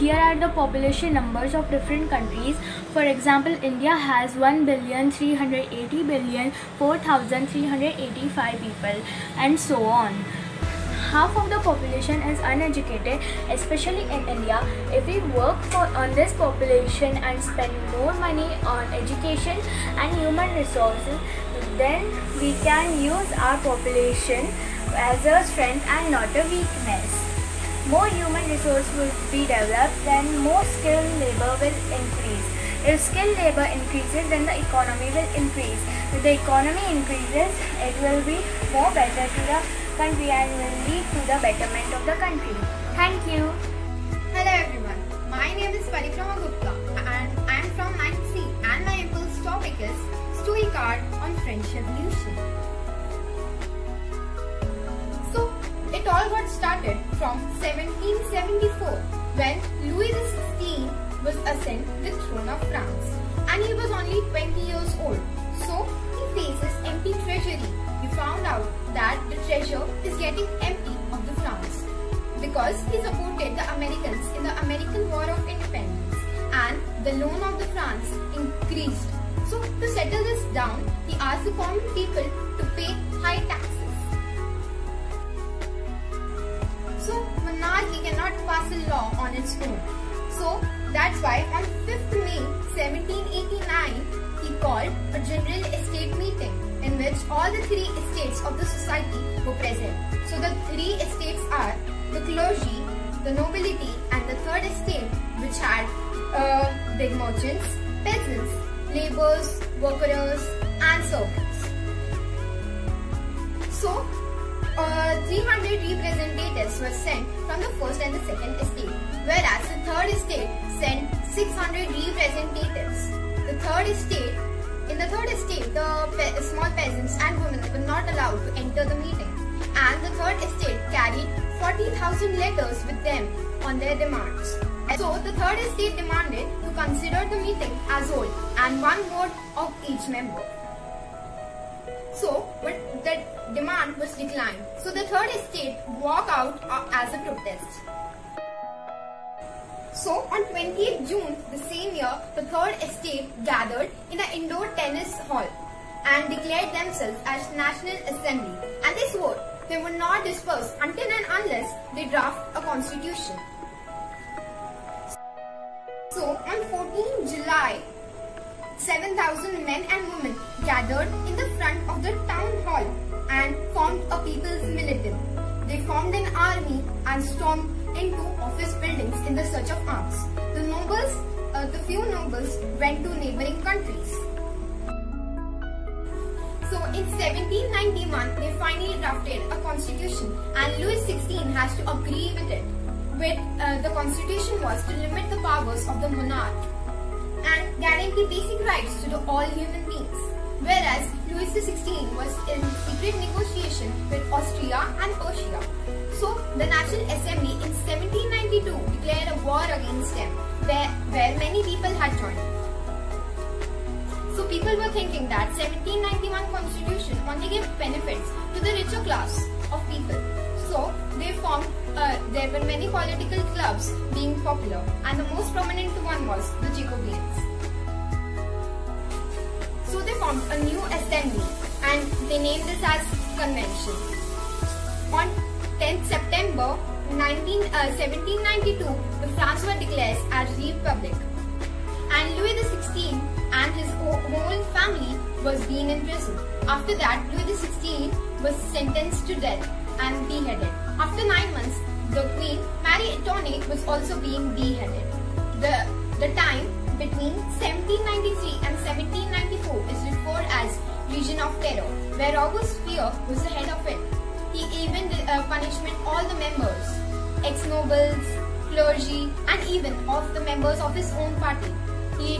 here are the population numbers of different countries. For example, India has 1,380,004,385 people, and so on. Half of the population is uneducated, especially in India. If we work on this population and spend more money on education and human resources, then we can use our population as a strength and not a weakness. More human resource will be developed, then more skilled labor will increase. If skilled labor increases, then the economy will increase. If the economy increases, it will be more better to the country and will lead to the betterment of the country. Thank you. Hello everyone. My name is Parikrama Gupta and I am from 9C, and my impulse topic is Stewie card on French Revolution. So it all got started from 1774, when Louis XVI was ascended the throne of France, and he was only 20 years old. So he faces empty treasury. He found out that the treasure is getting empty of the France because he supported the Americans in the American War of Independence, and the loan of the France increased. So to settle this down, he asked the common people to pay high taxes. So monarchy cannot pass a law on its own. So that's why on 5th May 1789, he called a general estate meeting in which all the three estates of the society were present. So the three estates are the clergy, the nobility, and the third estate, which had big merchants, peasants, laborers, workers, and servants. So 300 representatives were sent from the first and the second estate, whereas the third estate sent 600 representatives. In the third estate, the small peasants and women were not allowed to enter the meeting, and the third estate carried 40,000 letters with them on their demands. So the third estate demanded to consider the meeting as whole and one vote of each member. So, but the demand was declined. So the third estate walked out as a protest. So on 20th June the same year, the third estate gathered in the indoor tennis hall and declared themselves as National Assembly. And they swore they would not disperse until and unless they draft a constitution. So on 14th July, 7,000 men and women gathered in the front of the town hall and formed a people's militant. They formed an army and stormed into office buildings in the search of arms. The few nobles went to neighboring countries. So in 1791, they finally drafted a constitution, and Louis XVI has to agree with it. The constitution was to limit the powers of the monarch and guarantee basic rights to all human beings, whereas Louis XVI was in secret negotiation with Austria and Persia. So the National Assembly in 1792 declared a war against them, where many people had joined. So people were thinking that 1791 constitution only gave benefits to the richer class of people. So they formed, there were many political clubs being popular, and the most prominent one was the Jacobeans. formed a new assembly and they named this as convention. On 10th September 1792, the France were declared as republic, and Louis XVI and his whole family was being in prison. After that, Louis XVI was sentenced to death and beheaded. After 9 months, the Queen Marie Antoinette was also being beheaded. The time between 1793 and 1794 is referred as Region of Terror, where August Fear was the head of it. He even punished all the members, ex-nobles, clergy, and even of the members of his own party. He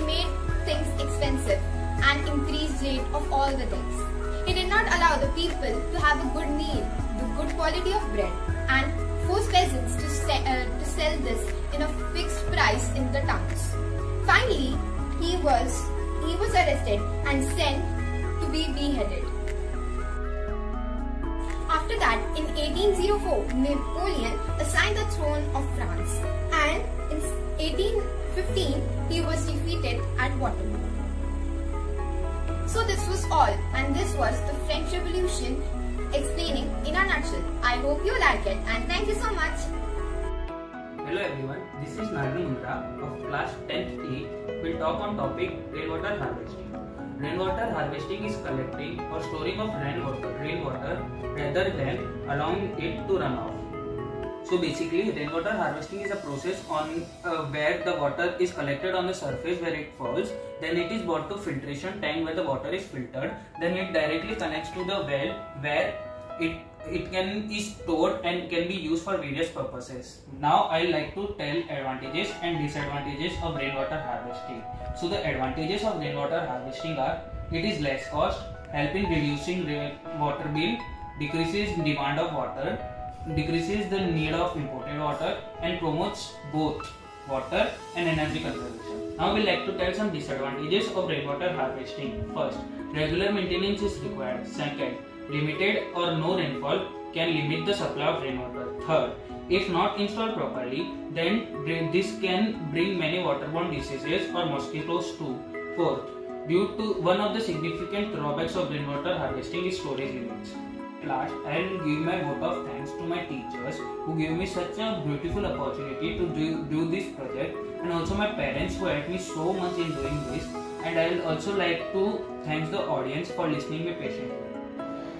made things expensive and increased rate of all the things. He did not allow the people to have a good meal, the good quality of bread, and forced peasants to sell this in a fixed price in the towns. Finally, he was arrested and sent to be beheaded. After that, in 1804, Napoleon assigned the throne of France, and in 1815, he was defeated at Waterloo. So this was all, and this was the French Revolution, explaining in a nutshell. I hope you like it, and thank you so much. Hello everyone, this is Nagini Mundra of class 10th E. We'll talk on topic rainwater harvesting. Rainwater harvesting is collecting or storing of rainwater rather than allowing it to run off. So basically, rainwater harvesting is a process where the water is collected on the surface where it falls, then it is brought to filtration tank where the water is filtered, then it directly connects to the well where it can be stored and can be used for various purposes. Now I like to tell advantages and disadvantages of rainwater harvesting. So the advantages of rainwater harvesting are: it is less cost, helping reducing water bill, decreases demand of water, decreases the need of imported water, and promotes both water and energy conservation. Now we like to tell some disadvantages of rainwater harvesting. First, regular maintenance is required. Second, limited or no rainfall can limit the supply of rainwater. Third, if not installed properly, then this can bring many waterborne diseases or mosquitoes too. Fourth, due to one of the significant drawbacks of rainwater harvesting is storage limits. Last, I will give my vote of thanks to my teachers who gave me such a beautiful opportunity to do this project, and also my parents who helped me so much in doing this. And I will also like to thank the audience for listening me patiently.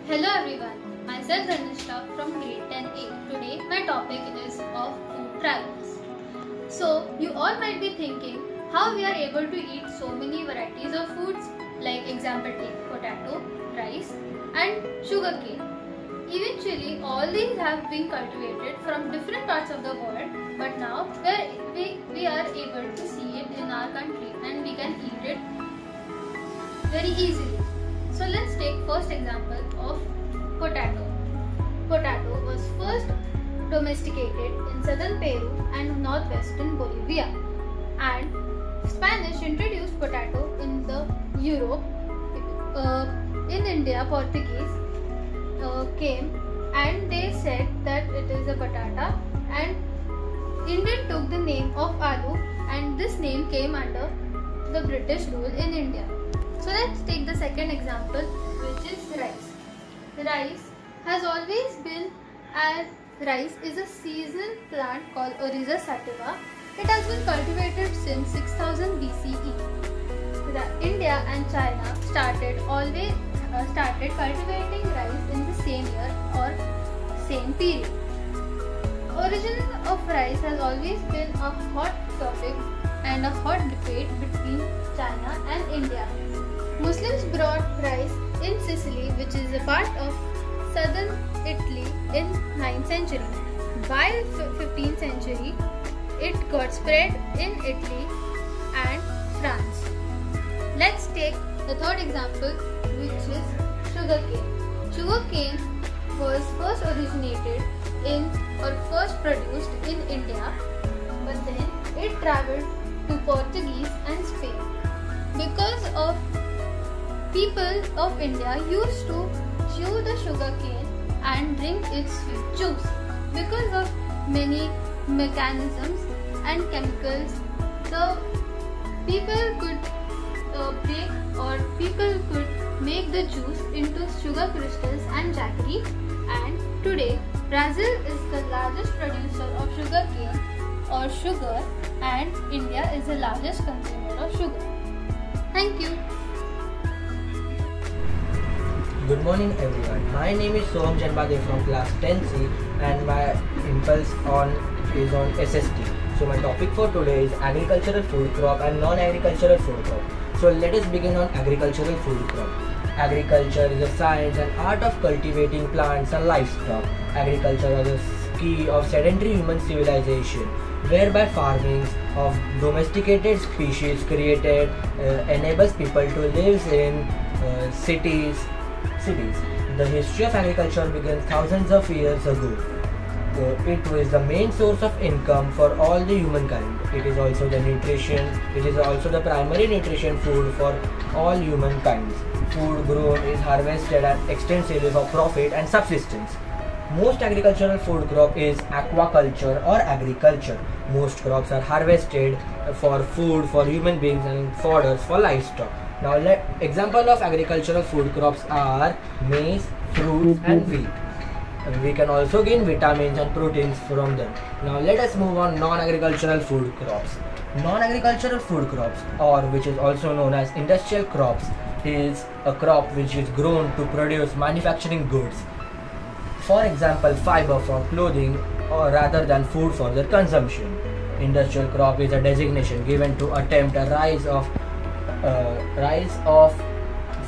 Hello everyone, myself Dhanishka from grade 10A. Today my topic is of food travels. So you all might be thinking how we are able to eat so many varieties of foods, like example take potato, rice and sugarcane. Eventually all these have been cultivated from different parts of the world, but now we are able to see it in our country and we can eat it very easily. So let's take first example of potato. Potato was first domesticated in southern Peru and northwestern Bolivia, and Spanish introduced potato in the Europe. In India, Portuguese came and they said that it is a patata, and Indian took the name of aloo, and this name came under the British rule in India. So let's take the second example, which is rice. Rice has always been, as rice is a seasonal plant called Oryza sativa. It has been cultivated since 6000 BCE. India and China started cultivating rice in the same year or same period. Origin of rice has always been a hot topic and a hot debate between China and India. Muslims brought rice in Sicily, which is a part of southern Italy, in 9th century. By 15th century, it got spread in Italy and France. Let's take the third example, which is sugarcane. Sugarcane was first originated in or first produced in India, but then it travelled to Portuguese and Spain. Because of people of India used to chew the sugarcane and drink its sweet juice. Because of many mechanisms and chemicals, the people could the juice into sugar crystals and jaggery, and today Brazil is the largest producer of sugarcane or sugar and India is the largest consumer of sugar. Thank you. Good morning everyone. My name is Soham Chanbade from class 10C and my impulse is on SST. So my topic for today is agricultural food crop and non-agricultural food crop. So let us begin on agricultural food crop. Agriculture is a science and art of cultivating plants and livestock. Agriculture was a key of sedentary human civilization, whereby farming of domesticated species enables people to live in cities. The history of agriculture began thousands of years ago. It was the main source of income for all the humankind. It is also the primary nutrition food for all humankind. Food grown is harvested and extensively for profit and subsistence. Most agricultural food crop is aquaculture or agriculture. Most crops are harvested for food for human beings and fodder for livestock. Now, example of agricultural food crops are maize, fruits, and wheat. We can also gain vitamins and proteins from them. Now let us move on non-agricultural food crops. Non-agricultural food crops, or which is also known as industrial crops, is a crop which is grown to produce manufacturing goods. For example, fiber for clothing or rather than food for their consumption. Industrial crop is a designation given to attempt a rise of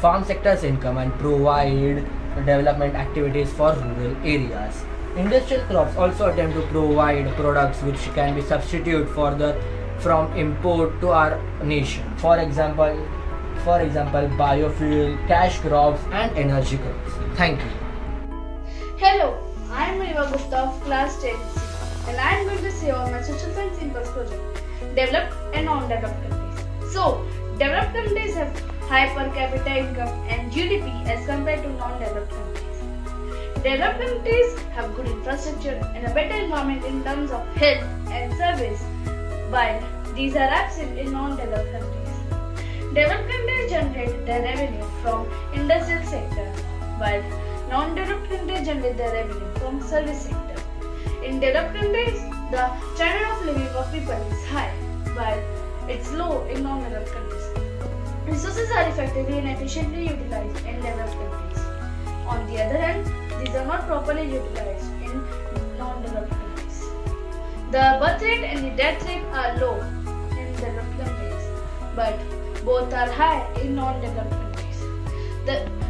farm sector's income and provide development activities for rural areas. Industrial crops also attempt to provide products which can be substituted from import to our nation. For example, biofuel, cash crops and energy crops. Thank you. Hello, I am Riva Gupta of class 10 and I am going to say on my social science impulse project, developed and non-developed countries. So, developed countries have high per capita income and GDP as compared to non-developed countries. Developed countries have good infrastructure and a better environment in terms of health and service, but these are absent in non-developed countries. Developed countries generate their revenue from industrial sector, but non-developed countries generate their revenue from service sector. In developed countries, the standard of living of people is high, but it's low in non-developed countries. Resources are effectively and efficiently utilized in developed countries. On the other hand, these are not properly utilized in non-developed countries. The birth rate and the death rate are low in developed countries, but both are high in non-developed countries.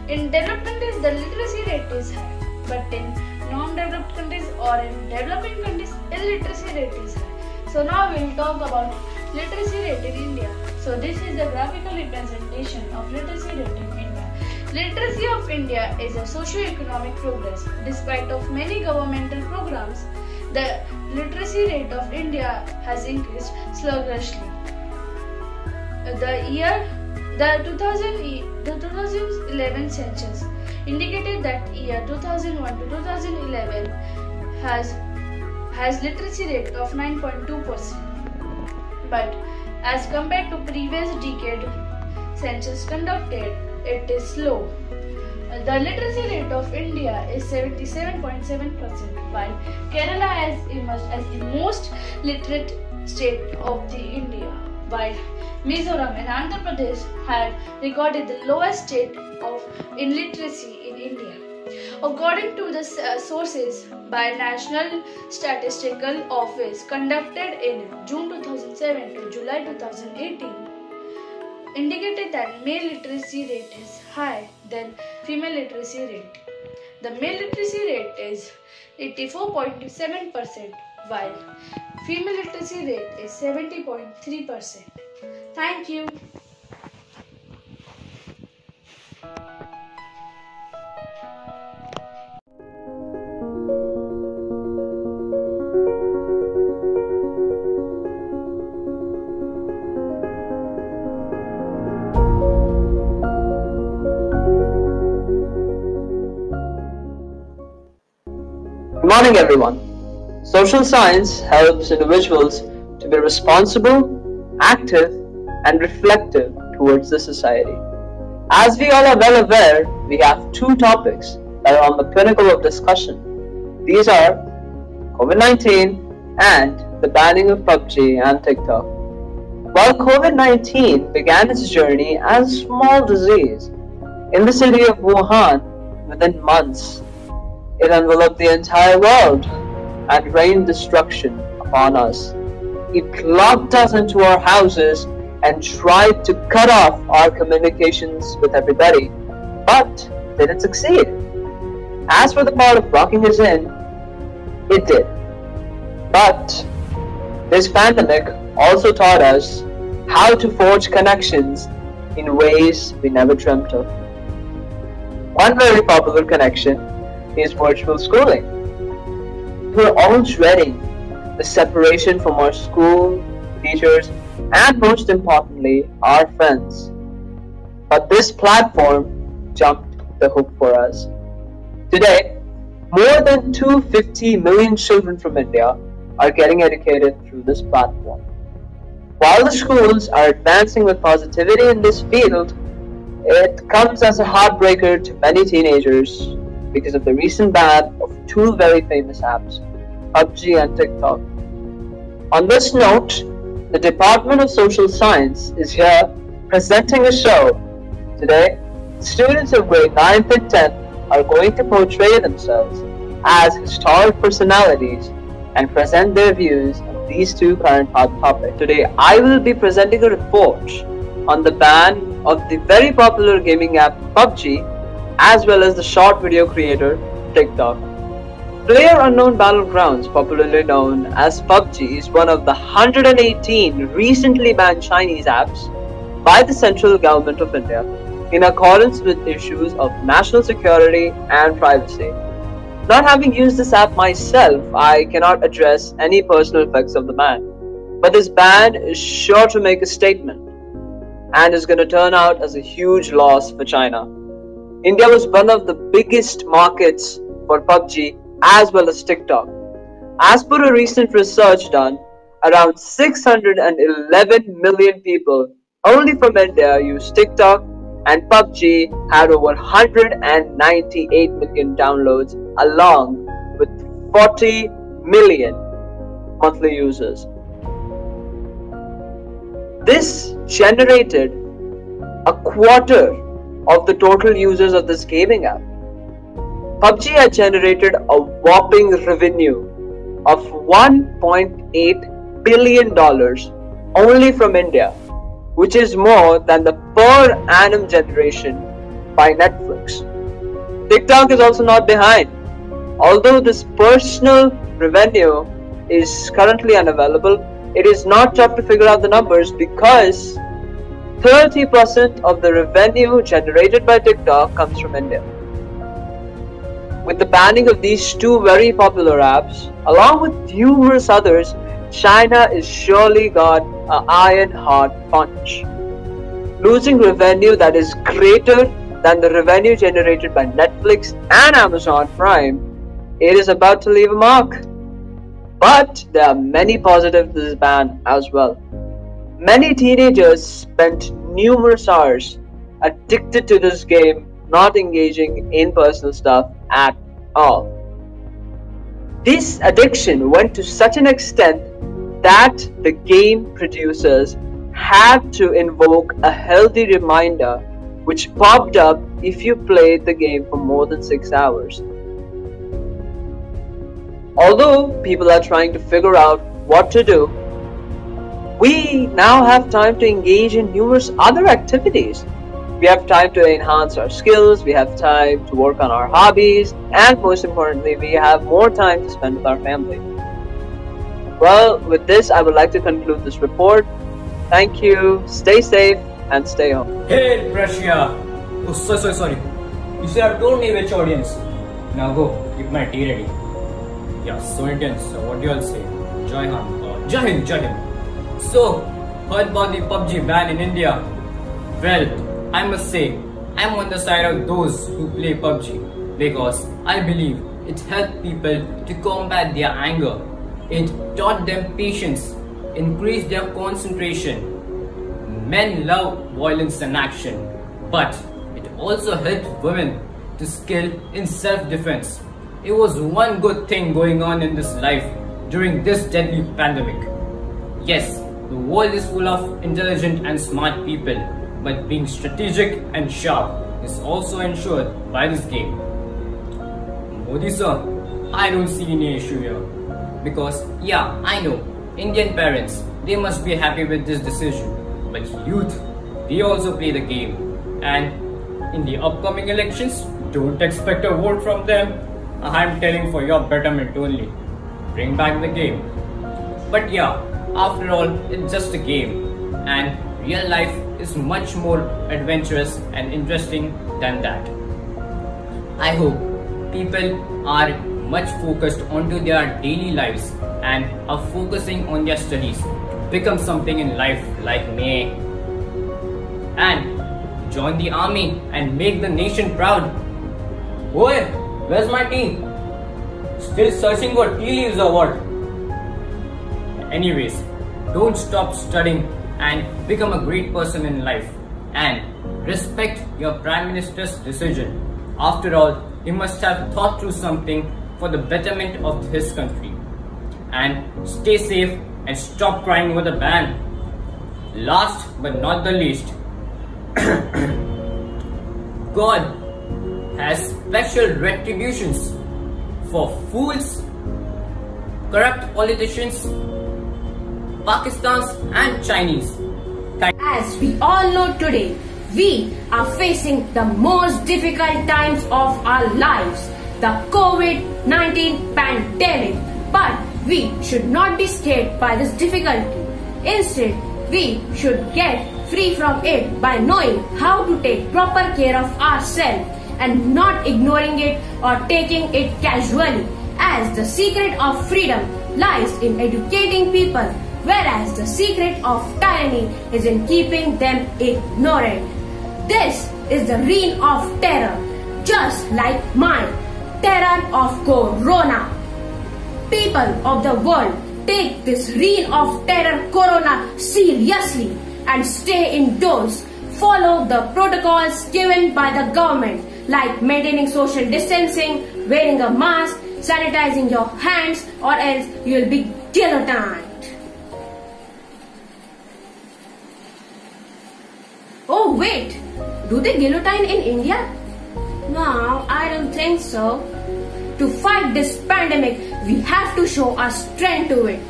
In developed countries, the literacy rate is high, but in non-developed countries or in developing countries, illiteracy rate is high. So now we will talk about literacy rate in India. So this is the graphical representation of literacy rate in India. Literacy of India is a socio-economic progress. Despite of many governmental programs, the literacy rate of India has increased sluggishly. The 2011 census indicated that year 2001 to 2011 has literacy rate of 9.2%. But as compared to previous decade census conducted, it is low. The literacy rate of India is 77.7%, while Kerala has emerged as the most literate state of the India, while Mizoram and Andhra Pradesh had recorded the lowest state of illiteracy in India. According to the sources by National Statistical Office conducted in June 2007 to July 2018, indicated that male literacy rate is higher than female literacy rate. The male literacy rate is 84.7%, while female literacy rate is 70.3%. Thank you. Good morning everyone. Social science helps individuals to be responsible, active and reflective towards the society. As we all are well aware, we have two topics that are on the pinnacle of discussion. These are COVID-19 and the banning of PUBG and TikTok. While COVID-19 began its journey as a small disease in the city of Wuhan, within months, it enveloped the entire world and rained destruction upon us. It locked us into our houses and tried to cut off our communications with everybody, but didn't succeed. As for the part of locking us in, it did. But this pandemic also taught us how to forge connections in ways we never dreamt of. One very popular connection is virtual schooling. We're all dreading the separation from our school, teachers, and most importantly, our friends. But this platform jumped the hook for us. Today, more than 250 million children from India are getting educated through this platform. While the schools are advancing with positivity in this field, it comes as a heartbreaker to many teenagers because of the recent ban of two very famous apps, PUBG and TikTok. On this note, the Department of Social Science is here presenting a show. Today, students of grade 9th and 10th are going to portray themselves as historic personalities and present their views on these two current hot topics. Today, I will be presenting a report on the ban of the very popular gaming app PUBG, as well as the short video creator TikTok. PlayerUnknown Battlegrounds, popularly known as PUBG, is one of the 118 recently banned Chinese apps by the central government of India in accordance with issues of national security and privacy. Not having used this app myself, I cannot address any personal effects of the ban. But this ban is sure to make a statement and is going to turn out as a huge loss for China. India was one of the biggest markets for PUBG as well as TikTok. As per a recent research done, around 611 million people only from India use TikTok, and PUBG had over 198 million downloads along with 40 million monthly users. This generated a quarter of the total users of this gaming app. PUBG had generated a whopping revenue of $1.8 billion only from India, which is more than the per annum generation by Netflix. TikTok is also not behind. Although this personal revenue is currently unavailable, it is not tough to figure out the numbers because 30% of the revenue generated by TikTok comes from India. With the banning of these two very popular apps, along with numerous others, China is surely got an iron hard punch. Losing revenue that is greater than the revenue generated by Netflix and Amazon Prime, it is about to leave a mark. But there are many positives to this ban as well. Many teenagers spent numerous hours addicted to this game, not engaging in personal stuff at all. This addiction went to such an extent that the game producers had to invoke a healthy reminder which popped up if you played the game for more than 6 hours. Although people are trying to figure out what to do, we now have time to engage in numerous other activities. We have time to enhance our skills, we have time to work on our hobbies, and most importantly, we have more time to spend with our family. Well, with this, I would like to conclude this report. Thank you, stay safe, and stay home. Hey, Prashya! Oh, sorry. You should have told me which audience. Now go, get my tea ready. Yeah, so intense. So what do you all say? Jai Hind. So, heard about the PUBG ban in India? Well, I must say, I'm on the side of those who play PUBG because I believe it helped people to combat their anger. It taught them patience, increased their concentration. Men love violence and action, but also helped women to skill in self-defense. It was one good thing going on in this life during this deadly pandemic. Yes, the world is full of intelligent and smart people, but being strategic and sharp is also ensured by this game. Modi sir, I don't see any issue here. Because yeah, I know, Indian parents, they must be happy with this decision. But youth, they also play the game. And in the upcoming elections, don't expect a vote from them. I'm telling for your betterment only. Bring back the game. But yeah, after all, it's just a game. And real life is much more adventurous and interesting than that. I hope people are much focused onto their daily lives and are focusing on their studies to become something in life like me. And join the army and make the nation proud. Boy, where's my tea? Still searching for tea leaves or what? Anyways, don't stop studying and become a great person in life. And respect your Prime Minister's decision. After all, he must have thought through something for the betterment of his country. And stay safe and stop crying over the ban. Last but not the least, God has special retributions for fools, corrupt politicians, Pakistanis and Chinese. As we all know today, we are facing the most difficult times of our lives, the COVID-19 pandemic. But we should not be scared by this difficulty. Instead, we should get free from it by knowing how to take proper care of ourselves and not ignoring it or taking it casually, as the secret of freedom lies in educating people, whereas the secret of tyranny is in keeping them ignorant. This is the reign of terror, just like mine, terror of Corona. People of the world, take this reign of terror Corona seriously and stay indoors. Follow the protocols given by the government, like maintaining social distancing, wearing a mask, sanitizing your hands, or else you will be guillotined. Oh wait, do they guillotine in India? No, I don't think so. To fight this pandemic, we have to show our strength to it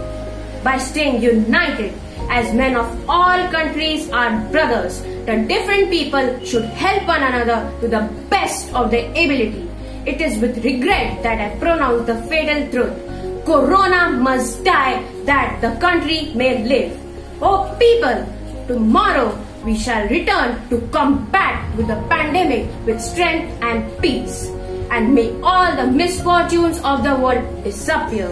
by staying united. As men of all countries are brothers, the different people should help one another to the best of their ability. It is with regret that I pronounce the fatal truth. Corona must die that the country may live. Oh people, tomorrow we shall return to combat with the pandemic with strength and peace, and may all the misfortunes of the world disappear.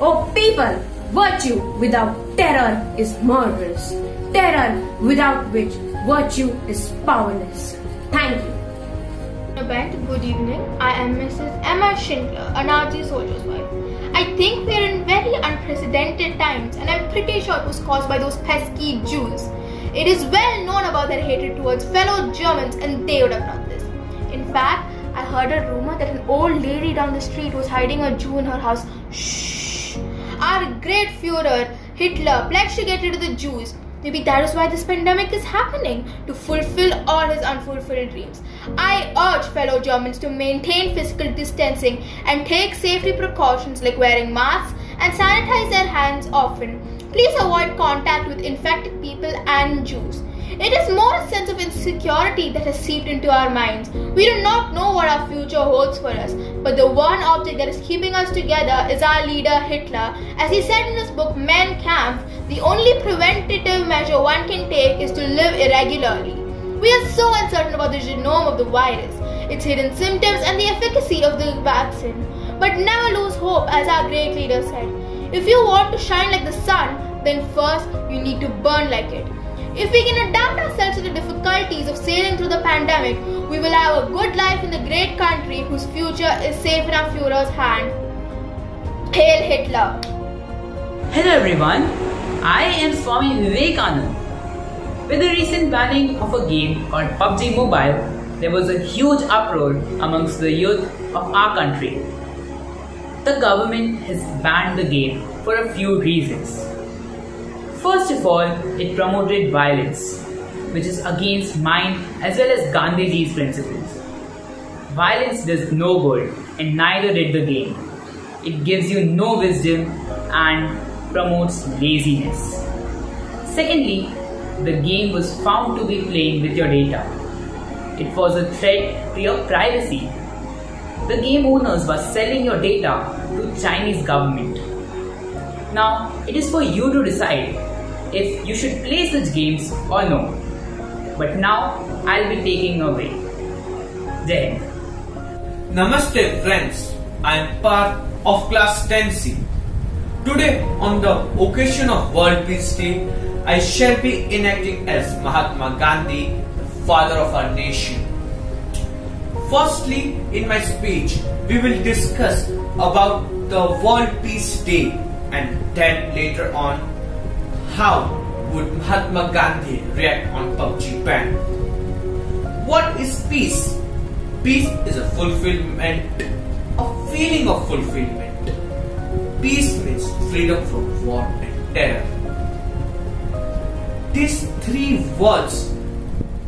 O people, virtue without terror is murderous. Terror without which virtue is powerless. Thank you. Good evening. I am Mrs. Emma Schindler, an RG soldier's wife. I think we are in very unprecedented times, and I'm pretty sure it was caused by those pesky Jews. It is well known about their hatred towards fellow Germans, and they would have done this. In fact, I heard a rumor that an old lady down the street was hiding a Jew in her house. Shh! Our great Führer, Hitler, pledged to get rid of the Jews. Maybe that is why this pandemic is happening, to fulfill all his unfulfilled dreams. I urge fellow Germans to maintain physical distancing and take safety precautions like wearing masks and sanitize their hands often. Please avoid contact with infected people and Jews. It is more a sense of insecurity that has seeped into our minds. We do not know what our future holds for us, but the one object that is keeping us together is our leader Hitler. As he said in his book Mein Kampf, the only preventative measure one can take is to live irregularly. We are so uncertain about the genome of the virus, its hidden symptoms and the efficacy of the vaccine. But never lose hope, as our great leader said. If you want to shine like the sun, then first you need to burn like it. If we can adapt ourselves to the difficulties of sailing through the pandemic, we will have a good life in the great country whose future is safe in our Führer's hand. Hail Hitler! Hello everyone, I am Swami Vivekanand. With the recent banning of a game called PUBG Mobile, there was a huge uproar amongst the youth of our country. The government has banned the game for a few reasons. First of all, it promoted violence, which is against mine as well as Gandhiji's principles. Violence does no good, and neither did the game. It gives you no wisdom and promotes laziness. Secondly, the game was found to be playing with your data. It was a threat to your privacy. The game owners were selling your data to Chinese government. Now, it is for you to decide if you should play such games or no. But now, I'll be taking away. Jai Hind. Namaste friends, I am part of class 10C. Today, on the occasion of World Peace Day, I shall be enacting as Mahatma Gandhi, the father of our nation. Firstly, in my speech, we will discuss about the World Peace Day and then later on, how would Mahatma Gandhi react on PUBG ban? What is peace? Peace is a fulfillment, a feeling of fulfillment. Peace means freedom from war and terror. These three words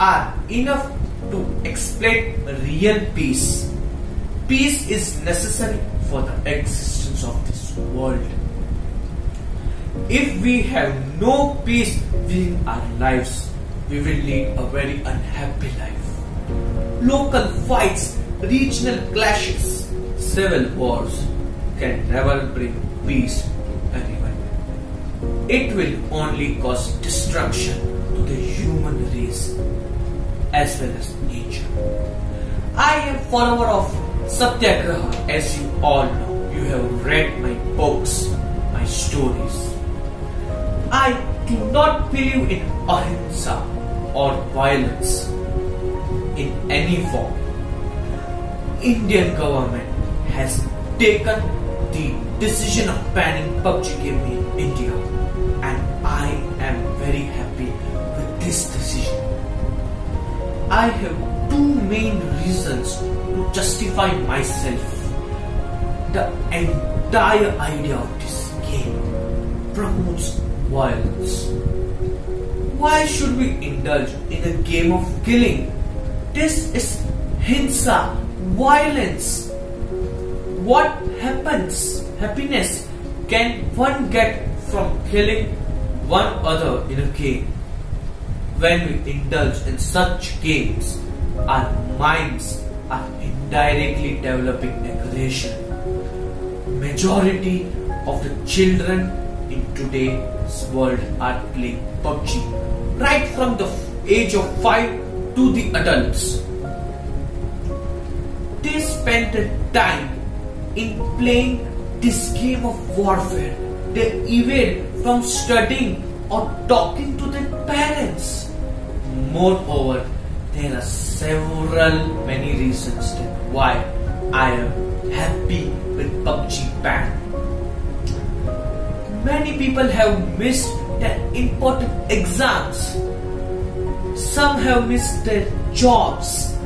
are enough to explain real peace. Peace is necessary for the existence of this world. If we have no peace within our lives, we will lead a very unhappy life. Local fights, regional clashes, civil wars can never bring peace to anyone. It will only cause destruction to the human race as well as nature. I am a follower of Satyagraha, as you all know. You have read my books, my stories. I do not believe in ahimsa or violence in any form. Indian government has taken the decision of banning PUBG game in India, and I am very happy with this decision. I have two main reasons to justify myself. The entire idea of this game promotes violence. Why should we indulge in a game of killing? This is hinsa, violence. What happiness can one get from killing one other in a game? When we indulge in such games, our minds are indirectly developing aggression. Majority of the children in today's world are playing PUBG right from the age of 5 to the adults. They spend their time in playing this game of warfare. They evade from studying or talking to their parents. Moreover, there are many reasons that why I am happy with PUBG ban. Many people have missed their important exams. Some have missed their jobs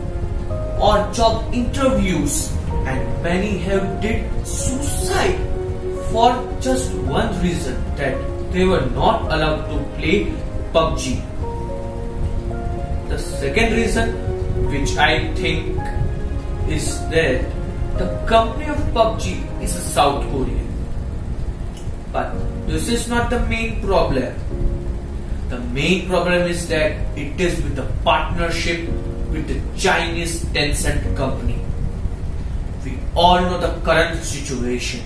or job interviews, and many have did suicide for just one reason, that they were not allowed to play PUBG. The second reason which I think is that the company of PUBG is a South Korean. But this is not the main problem. The main problem is that it is with the partnership with the Chinese Tencent company. We all know the current situation,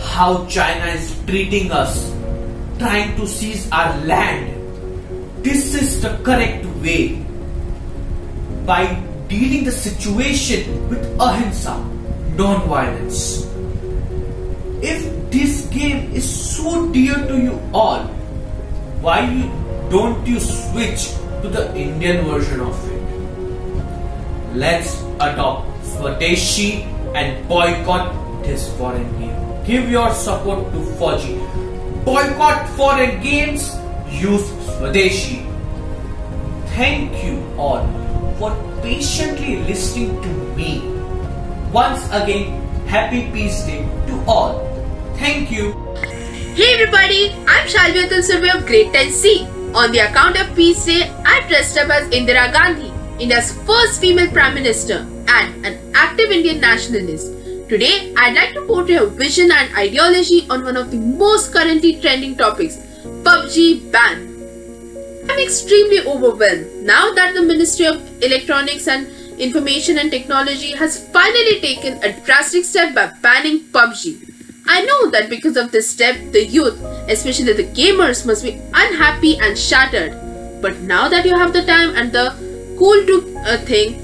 how China is treating us, trying to seize our land. This is the correct way. By dealing the situation with ahimsa, non-violence. If this game is so dear to you all, why don't you switch to the Indian version of it? Let's adopt Swadeshi and boycott this foreign game. Give your support to Fauji. Boycott foreign games, use Swadeshi. Thank you all for patiently listening to me. Once again, happy Peace Day to all. Thank you. Hey everybody, I'm Shalvya Survey of Grade 10C. On the account of Peace Day, I dressed up as Indira Gandhi, India's first female Prime Minister and an active Indian nationalist. Today, I'd like to portray a vision and ideology on one of the most currently trending topics, PUBG ban. I'm extremely overwhelmed now that the Ministry of Electronics and Information and Technology has finally taken a drastic step by banning PUBG. I know that because of this step, the youth, especially the gamers, must be unhappy and shattered. But now that you have the time and the cool to think,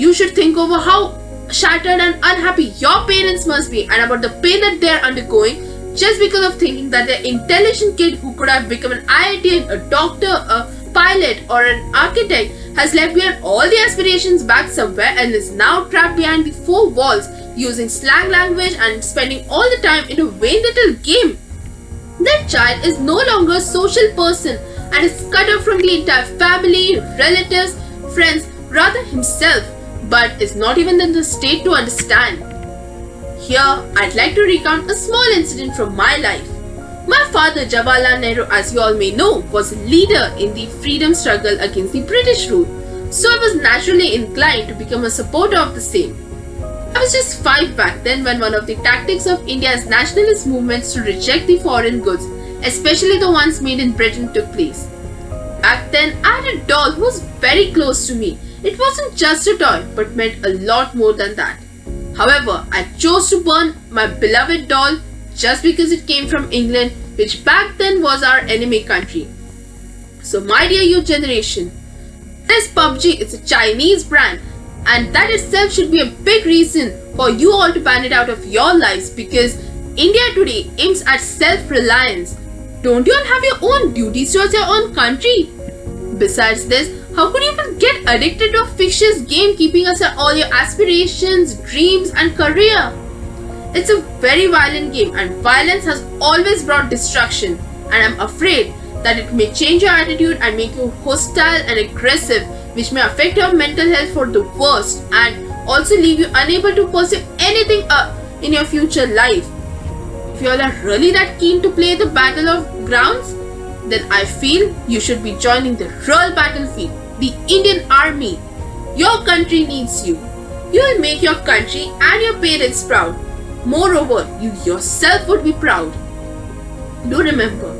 you should think over how shattered and unhappy your parents must be and about the pain that they are undergoing just because of thinking that their intelligent kid who could have become an IITian, a doctor, a pilot or an architect has left behind all the aspirations back somewhere and is now trapped behind the four walls using slang language and spending all the time in a vain little game. That child is no longer a social person and is cut off from the entire family, relatives, friends, rather himself, but is not even in the state to understand. Here, I'd like to recount a small incident from my life. My father, Jawaharlal Nehru, as you all may know, was a leader in the freedom struggle against the British rule, so I was naturally inclined to become a supporter of the same. I was just 5 back then when one of the tactics of India's nationalist movements to reject the foreign goods, especially the ones made in Britain, took place. Back then, I had a doll who was very close to me. It wasn't just a toy, but meant a lot more than that. However, I chose to burn my beloved doll just because it came from England, which back then was our enemy country. So my dear youth generation, this PUBG is a Chinese brand. And that itself should be a big reason for you all to ban it out of your lives because India today aims at self-reliance. Don't you all have your own duties towards your own country? Besides this, how could you even get addicted to a fictitious game keeping aside all your aspirations, dreams and career? It's a very violent game and violence has always brought destruction and I'm afraid that it may change your attitude and make you hostile and aggressive, which may affect your mental health for the worst and also leave you unable to pursue anything in your future life. If you all are really that keen to play the battle of grounds, then I feel you should be joining the real battlefield, the Indian Army. Your country needs you. You will make your country and your parents proud. Moreover, you yourself would be proud. Do remember,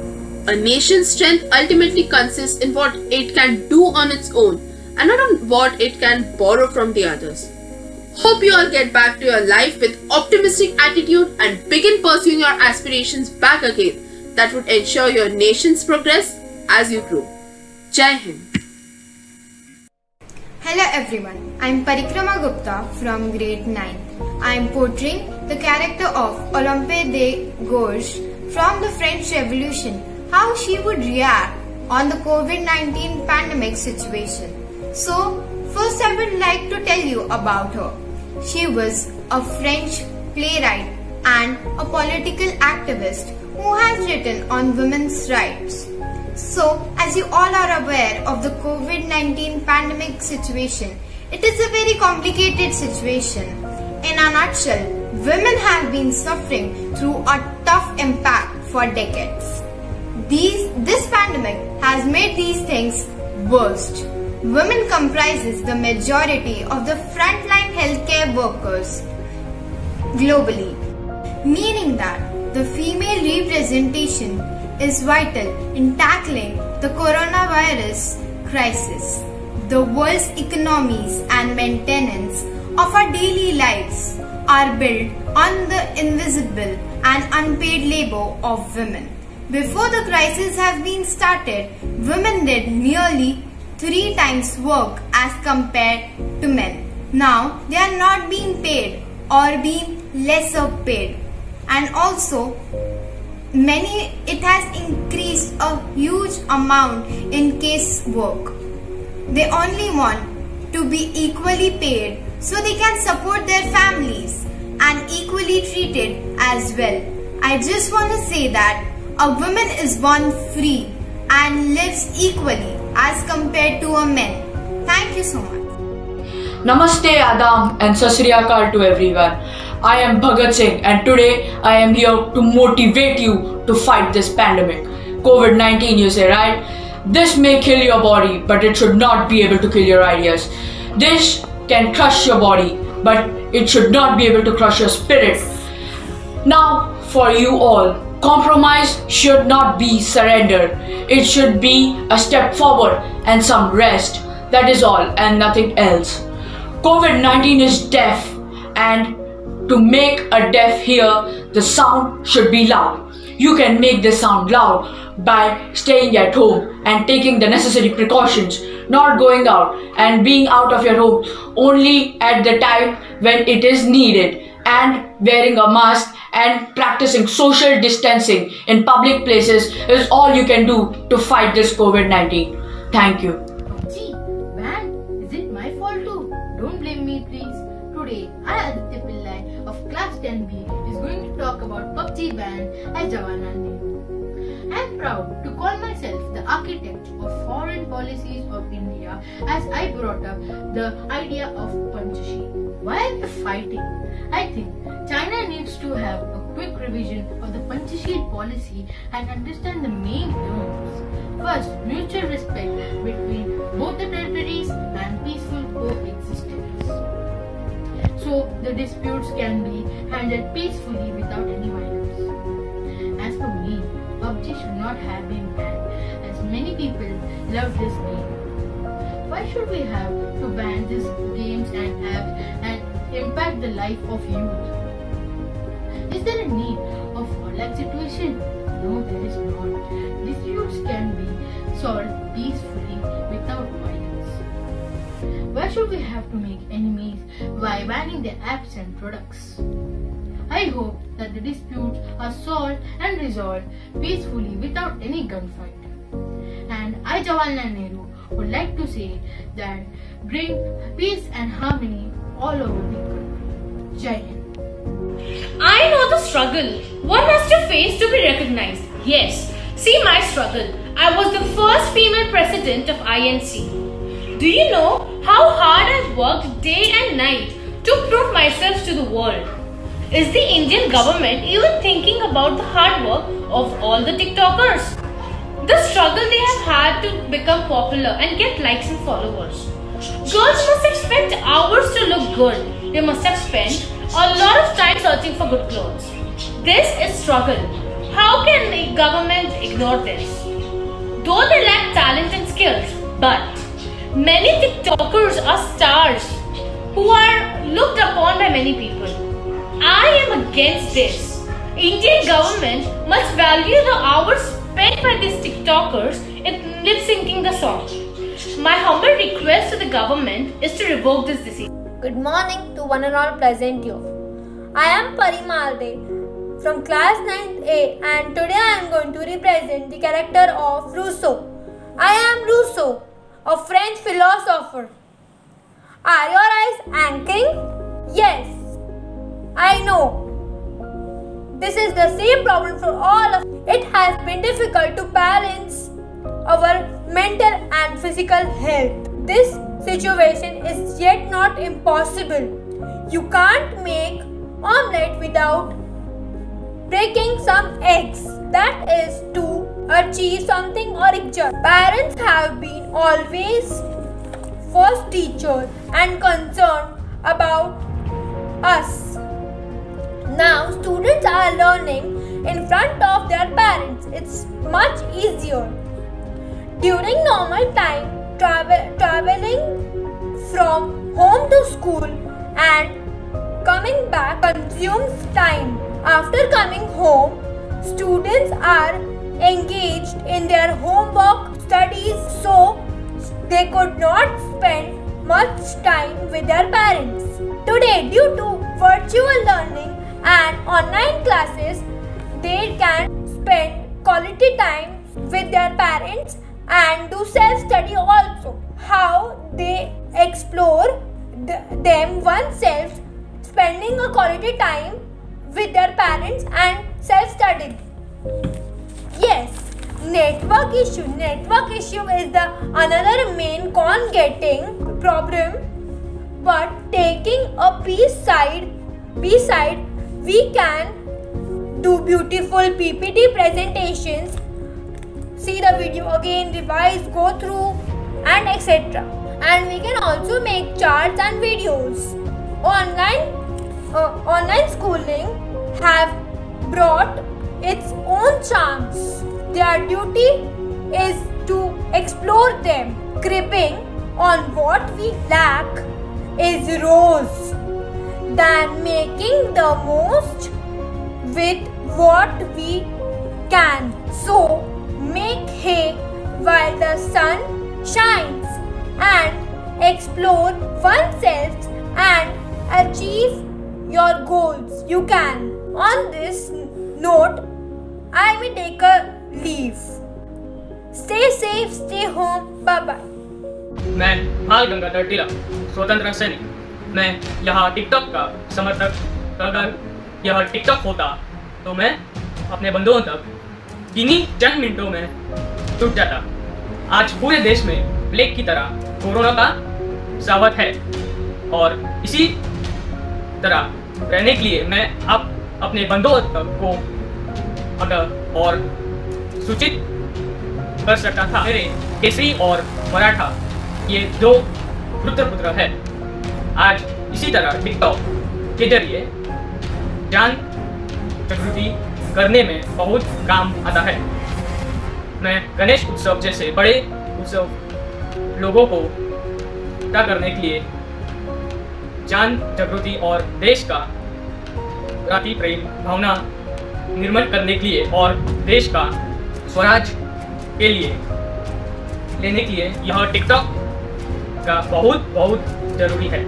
a nation's strength ultimately consists in what it can do on its own, and not on what it can borrow from the others. Hope you all get back to your life with optimistic attitude and begin pursuing your aspirations back again. That would ensure your nation's progress as you grow. Jai Hind. Hello everyone, I'm Parikrama Gupta from Grade 9. I'm portraying the character of Olympe de Gouges from the French Revolution, how she would react on the COVID-19 pandemic situation. So, first I would like to tell you about her. She was a French playwright and a political activist who has written on women's rights. So, as you all are aware of the COVID-19 pandemic situation, it is a very complicated situation. In a nutshell, women have been suffering through a tough impact for decades. This pandemic has made these things worse. Women comprises the majority of the frontline healthcare workers globally, meaning that the female representation is vital in tackling the coronavirus crisis, the world's economies and maintenance of our daily lives are built on the invisible and unpaid labor of women. Before the crisis has been started, women did nearly 3 times work as compared to men. Now they are not being paid or being lesser paid, and also it has increased a huge amount in case work. They only want to be equally paid so they can support their families and equally treated as well. I just want to say that a woman is born free and lives equally as compared to a man. Thank you so much. Namaste Adam and Sasriyakal to everyone. I am Bhagat Singh and today I am here to motivate you to fight this pandemic. COVID-19 you say, right? This may kill your body but it should not be able to kill your ideas. This can crush your body but it should not be able to crush your spirit. Now for you all, compromise should not be surrender. It should be a step forward and some rest. That is all and nothing else. COVID-19 is deaf and to make a deaf hear, the sound should be loud. You can make the sound loud by staying at home and taking the necessary precautions, not going out and being out of your home only at the time when it is needed, and wearing a mask and practicing social distancing in public places is all you can do to fight this COVID-19. Thank you. Gee, man, is it my fault too? Don't blame me, please. Today, Aditya Pillai of Class 10B is going to talk about PUBG ban as Jawaharlal Nehru. I am proud to call myself the architect of foreign policies of India as I brought up the idea of Panchashir. Why are we fighting? I think China needs to have a quick revision of the Panchashir policy and understand the main terms. First, mutual respect between both the territories and peaceful coexistence. So, the disputes can be handled peacefully without any violence. As for me, PUBG should not have been banned as many people love this game. Why should we have to ban these games and impact the life of youth? Is there a need of warlike situation? No, there is not. Disputes can be solved peacefully without violence. Why should we have to make enemies by banning their apps and products? I hope that the disputes are solved and resolved peacefully without any gunfight. And I, Jawaharlal Nehru, would like to say that bring peace and harmony all over the country. Jai Hind. I know the struggle one has to face to be recognized. Yes, see my struggle. I was the first female president of INC. Do you know how hard I've worked day and night to prove myself to the world? Is the Indian government even thinking about the hard work of all the TikTokers? The struggle they have had to become popular and get likes and followers. Girls must expect hours to look good. They must have spent a lot of time searching for good clothes. This is struggle. How can the government ignore this? Though they lack talent and skills, but many TikTokers are stars who are looked upon by many people. I am against this. Indian government must value the hours spent by these TikTokers in lip-syncing the song. My humble request to the government is to revoke this decision. Good morning to one and all present here. I am Parimal Day from class 9th A and today I am going to represent the character of Rousseau. I am Rousseau, a French philosopher. Are your eyes aching? Yes, I know. This is the same problem for all of us. It has been difficult to balance our mental and physical health. This situation is yet not impossible. You can't make omelette without breaking some eggs. That is to achieve something or excel. Parents have been always first teachers and concerned about us. Now students are learning in front of their parents. It's much easier. During normal time, traveling from home to school and coming back consumes time. After coming home, students are engaged in their homework studies, so they could not spend much time with their parents. Today, due to virtual learning and online classes, they can spend quality time with their parents and do self-study also. How they explore them oneself, spending a quality time with their parents and self-studying. Yes, network issue is the another main con getting problem. but taking a B side, we can do beautiful PPT presentations. See the video again, revise, go through, and etc. And we can also make charts and videos. Online schooling have brought its own charms. Their duty is to explore them. Cribbing on what we lack is rose than making the most with what we can. So make hay while the sun shines and explore oneself and achieve your goals. You can. On this note, I will take a leave. Stay safe, stay home. Bye bye. मैं बाल गंगाधर टिलक, स्वतंत्र सैनिक। मैं यहाँ TikTok का समर्थक। अगर यह टिकटॉक होता तो मैं अपने बंधुओं तक किन्हीं चंद मिनटों में टूट जाता। आज पूरे देश में प्लेग की तरह कोरोना का सावट है और इसी तरह रहने के लिए मैं आप अपने बंधुओं तक को अगर और सूचित कर सकता था। मेरे केसरी और मराठा ये दो पुत्र पुत्र है। आज इसी तरह टिकटॉक के जरिए जान जागृति करने में बहुत काम आता है। मैं गणेश उत्सव जैसे बड़े उत्सव लोगों को क्या करने के लिए जान जागृति और देश का राति प्रेम भावना निर्माण करने के लिए और देश का स्वराज के लिए लेने के लिए यह टिकटॉक का बहुत बहुत जरूरी है।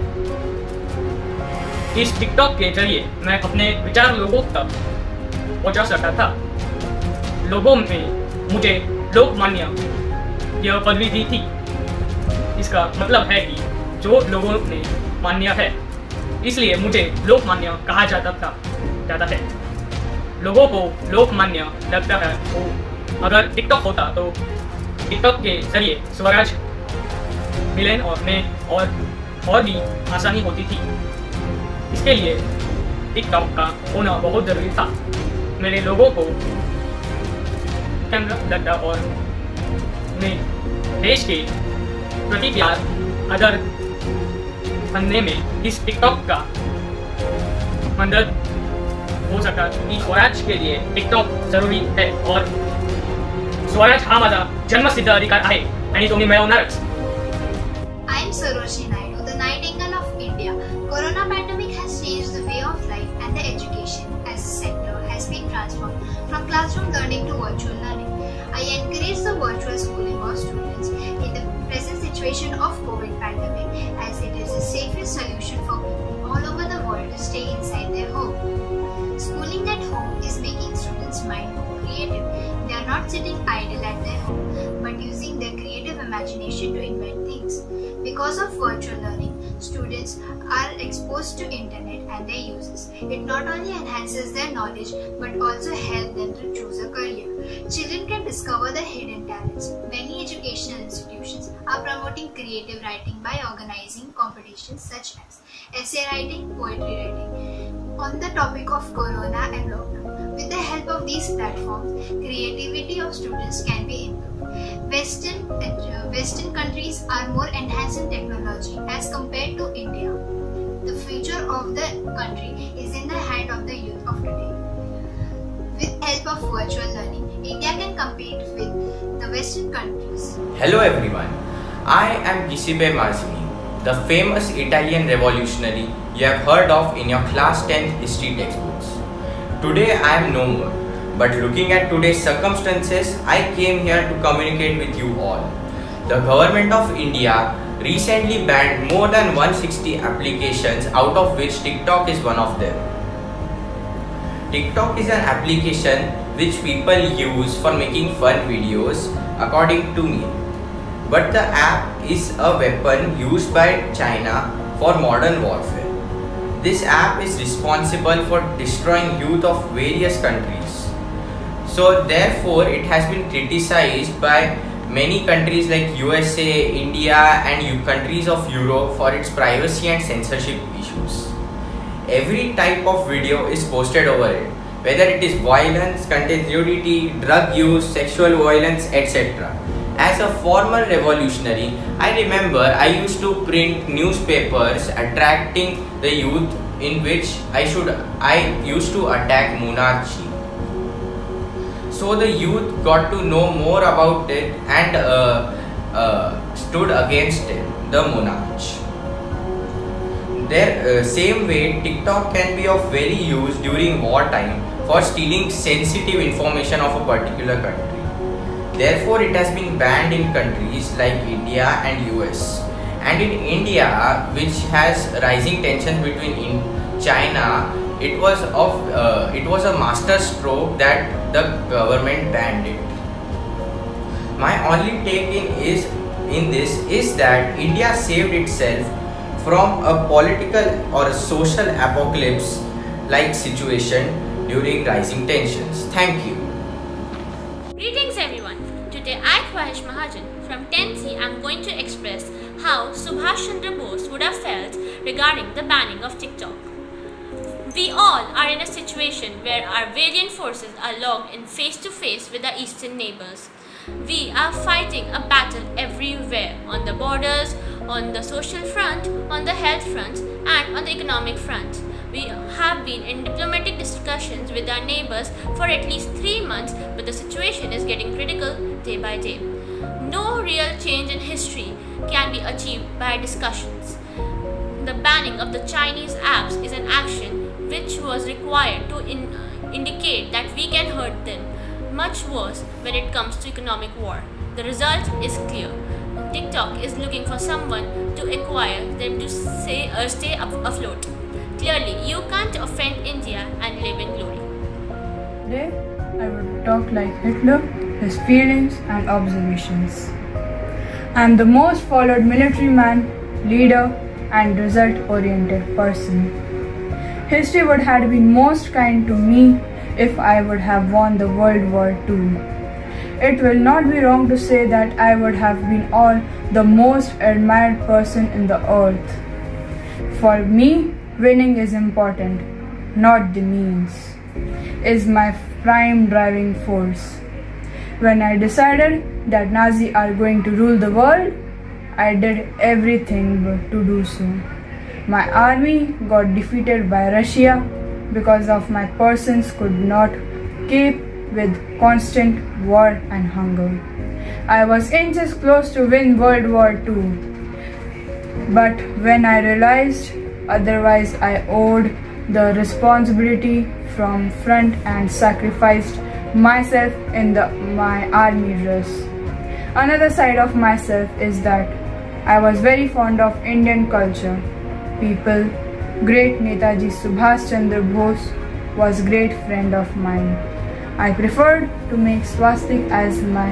इस टिकटॉक के जरिए मैं अपने विचार लोगों तक पहुंचा सकता था। लोगों में मुझे लोकमान्य यह पदवी दी थी। इसका मतलब है कि जो लोगों ने मान्य है, इसलिए मुझे लोकमान्य कहा जाता है। लोगों को लोकमान्य लगता है। वो अगर टिकटॉक होता तो टिकटॉक के जरिए स्वराज मिलन और में और भी आसानी होती थी। इसके लिए टिकटॉक का होना बहुत जरूरी था। मैंने लोगों को लगता और उन्हें देश के प्रति प्यार आदर बनने में इस टिकटॉक का मदद हो सका। क्योंकि स्वराज के लिए टिकटॉक जरूरी है और स्वराज हा माझा जन्मसिद्ध अधिकार आहे आणि तो मी मिळवणारच। Saroshini Naidu, the Nightingale of India. Corona pandemic has changed the way of life and the education as a sector has been transformed from classroom learning to virtual learning. I encourage the virtual schooling of students in the present situation of COVID pandemic as it is the safest solution for people all over the world to stay inside their home. Schooling at home is making students' mind more creative. They are not sitting idle at their home but using their creative imagination to invent things. Because of virtual learning, students are exposed to internet and their uses. It not only enhances their knowledge but also helps them to choose a career. Children can discover their hidden talents. Many educational institutions are promoting creative writing by organizing competitions such as essay writing, poetry writing on the topic of corona and lockdown. With the help of these platforms, creativity of students can be improved. Western countries are more enhanced in technology as compared to India. The future of the country is in the hand of the youth of today. With help of virtual learning, India can compete with the Western countries. Hello everyone, I am Bisi Bele Bath, the famous Italian revolutionary you have heard of in your class 10th history textbooks. Today I am no more, but looking at today's circumstances, I came here to communicate with you all. The government of India recently banned more than 160 applications, out of which TikTok is one of them. TikTok is an application which people use for making fun videos, according to me. But the app is a weapon used by China for modern warfare. This app is responsible for destroying youth of various countries. So therefore, it has been criticized by many countries like USA, India and countries of Europe for its privacy and censorship issues. Every type of video is posted over it, whether it is violence, content nudity, drug use, sexual violence, etc. As a former revolutionary, I remember I used to print newspapers attracting the youth in which I used to attack monarchy. So the youth got to know more about it and stood against it, the monarch. Same way, TikTok can be of very use during wartime for stealing sensitive information of a particular country. Therefore, it has been banned in countries like India and US. And in India, which has rising tension between China, it was a master stroke that the government banned it. My only take in this is that India saved itself from a political or a social apocalypse like situation during rising tensions. Thank you. Greetings everyone. Today I, Khwahish Mahajan from 10C, I'm going to express how Subhash Chandra Bose would have felt regarding the banning of TikTok. We all are in a situation where our valiant forces are locked in face-to-face with our eastern neighbors. We are fighting a battle everywhere, on the borders, on the social front, on the health front and on the economic front. We have been in diplomatic discussions with our neighbors for at least 3 months, but the situation is getting critical day by day. No real change in history can be achieved by discussions. The banning of the Chinese apps is an action which was required to indicate that we can hurt them, much worse when it comes to economic war. The result is clear. TikTok is looking for someone to acquire them to stay afloat. Clearly, you can't offend India and live in glory. Today, I will talk like Hitler, his feelings and observations. I am the most followed military man, leader and result-oriented person. History would have been most kind to me if I would have won the World War II. It will not be wrong to say that I would have been the most admired person in the earth. For me, winning is important, not the means. Is my prime driving force. When I decided that Nazis are going to rule the world, I did everything to do so. My army got defeated by Russia because of my persons could not keep with constant war and hunger. I was inches close to win World War II, but when I realized otherwise I owed the responsibility from front and sacrificed myself in my army dress. Another side of myself is that I was very fond of Indian culture, people. Great Netaji Subhash Chandra Bose was a great friend of mine. I preferred to make swastika as my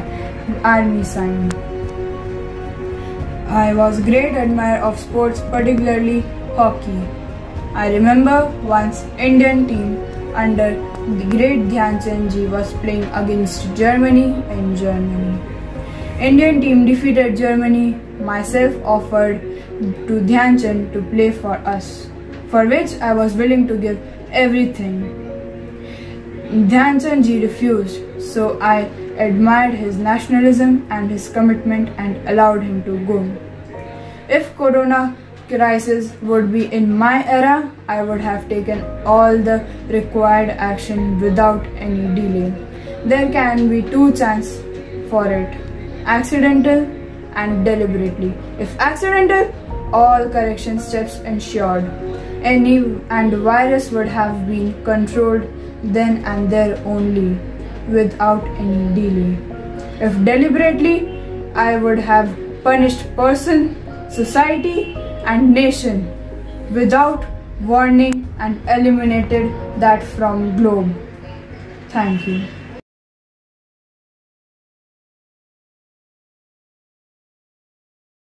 army sign. I was a great admirer of sports, particularly hockey. I remember once Indian team under the great Dhyan Chand ji was playing against Germany in Germany. Indian team defeated Germany. Myself offered to Dhyan Chand to play for us, for which I was willing to give everything. Dhyan Chand ji refused, so I admired his nationalism and his commitment and allowed him to go. If corona crisis would be in my era, I would have taken all the required action without any delay. There can be two chances for it, accidental and deliberately. If accidental, all correction steps ensured. The virus would have been controlled then and there only, without any delay. If deliberately, I would have punished person, society and nation without warning and eliminated that from globe. Thank you.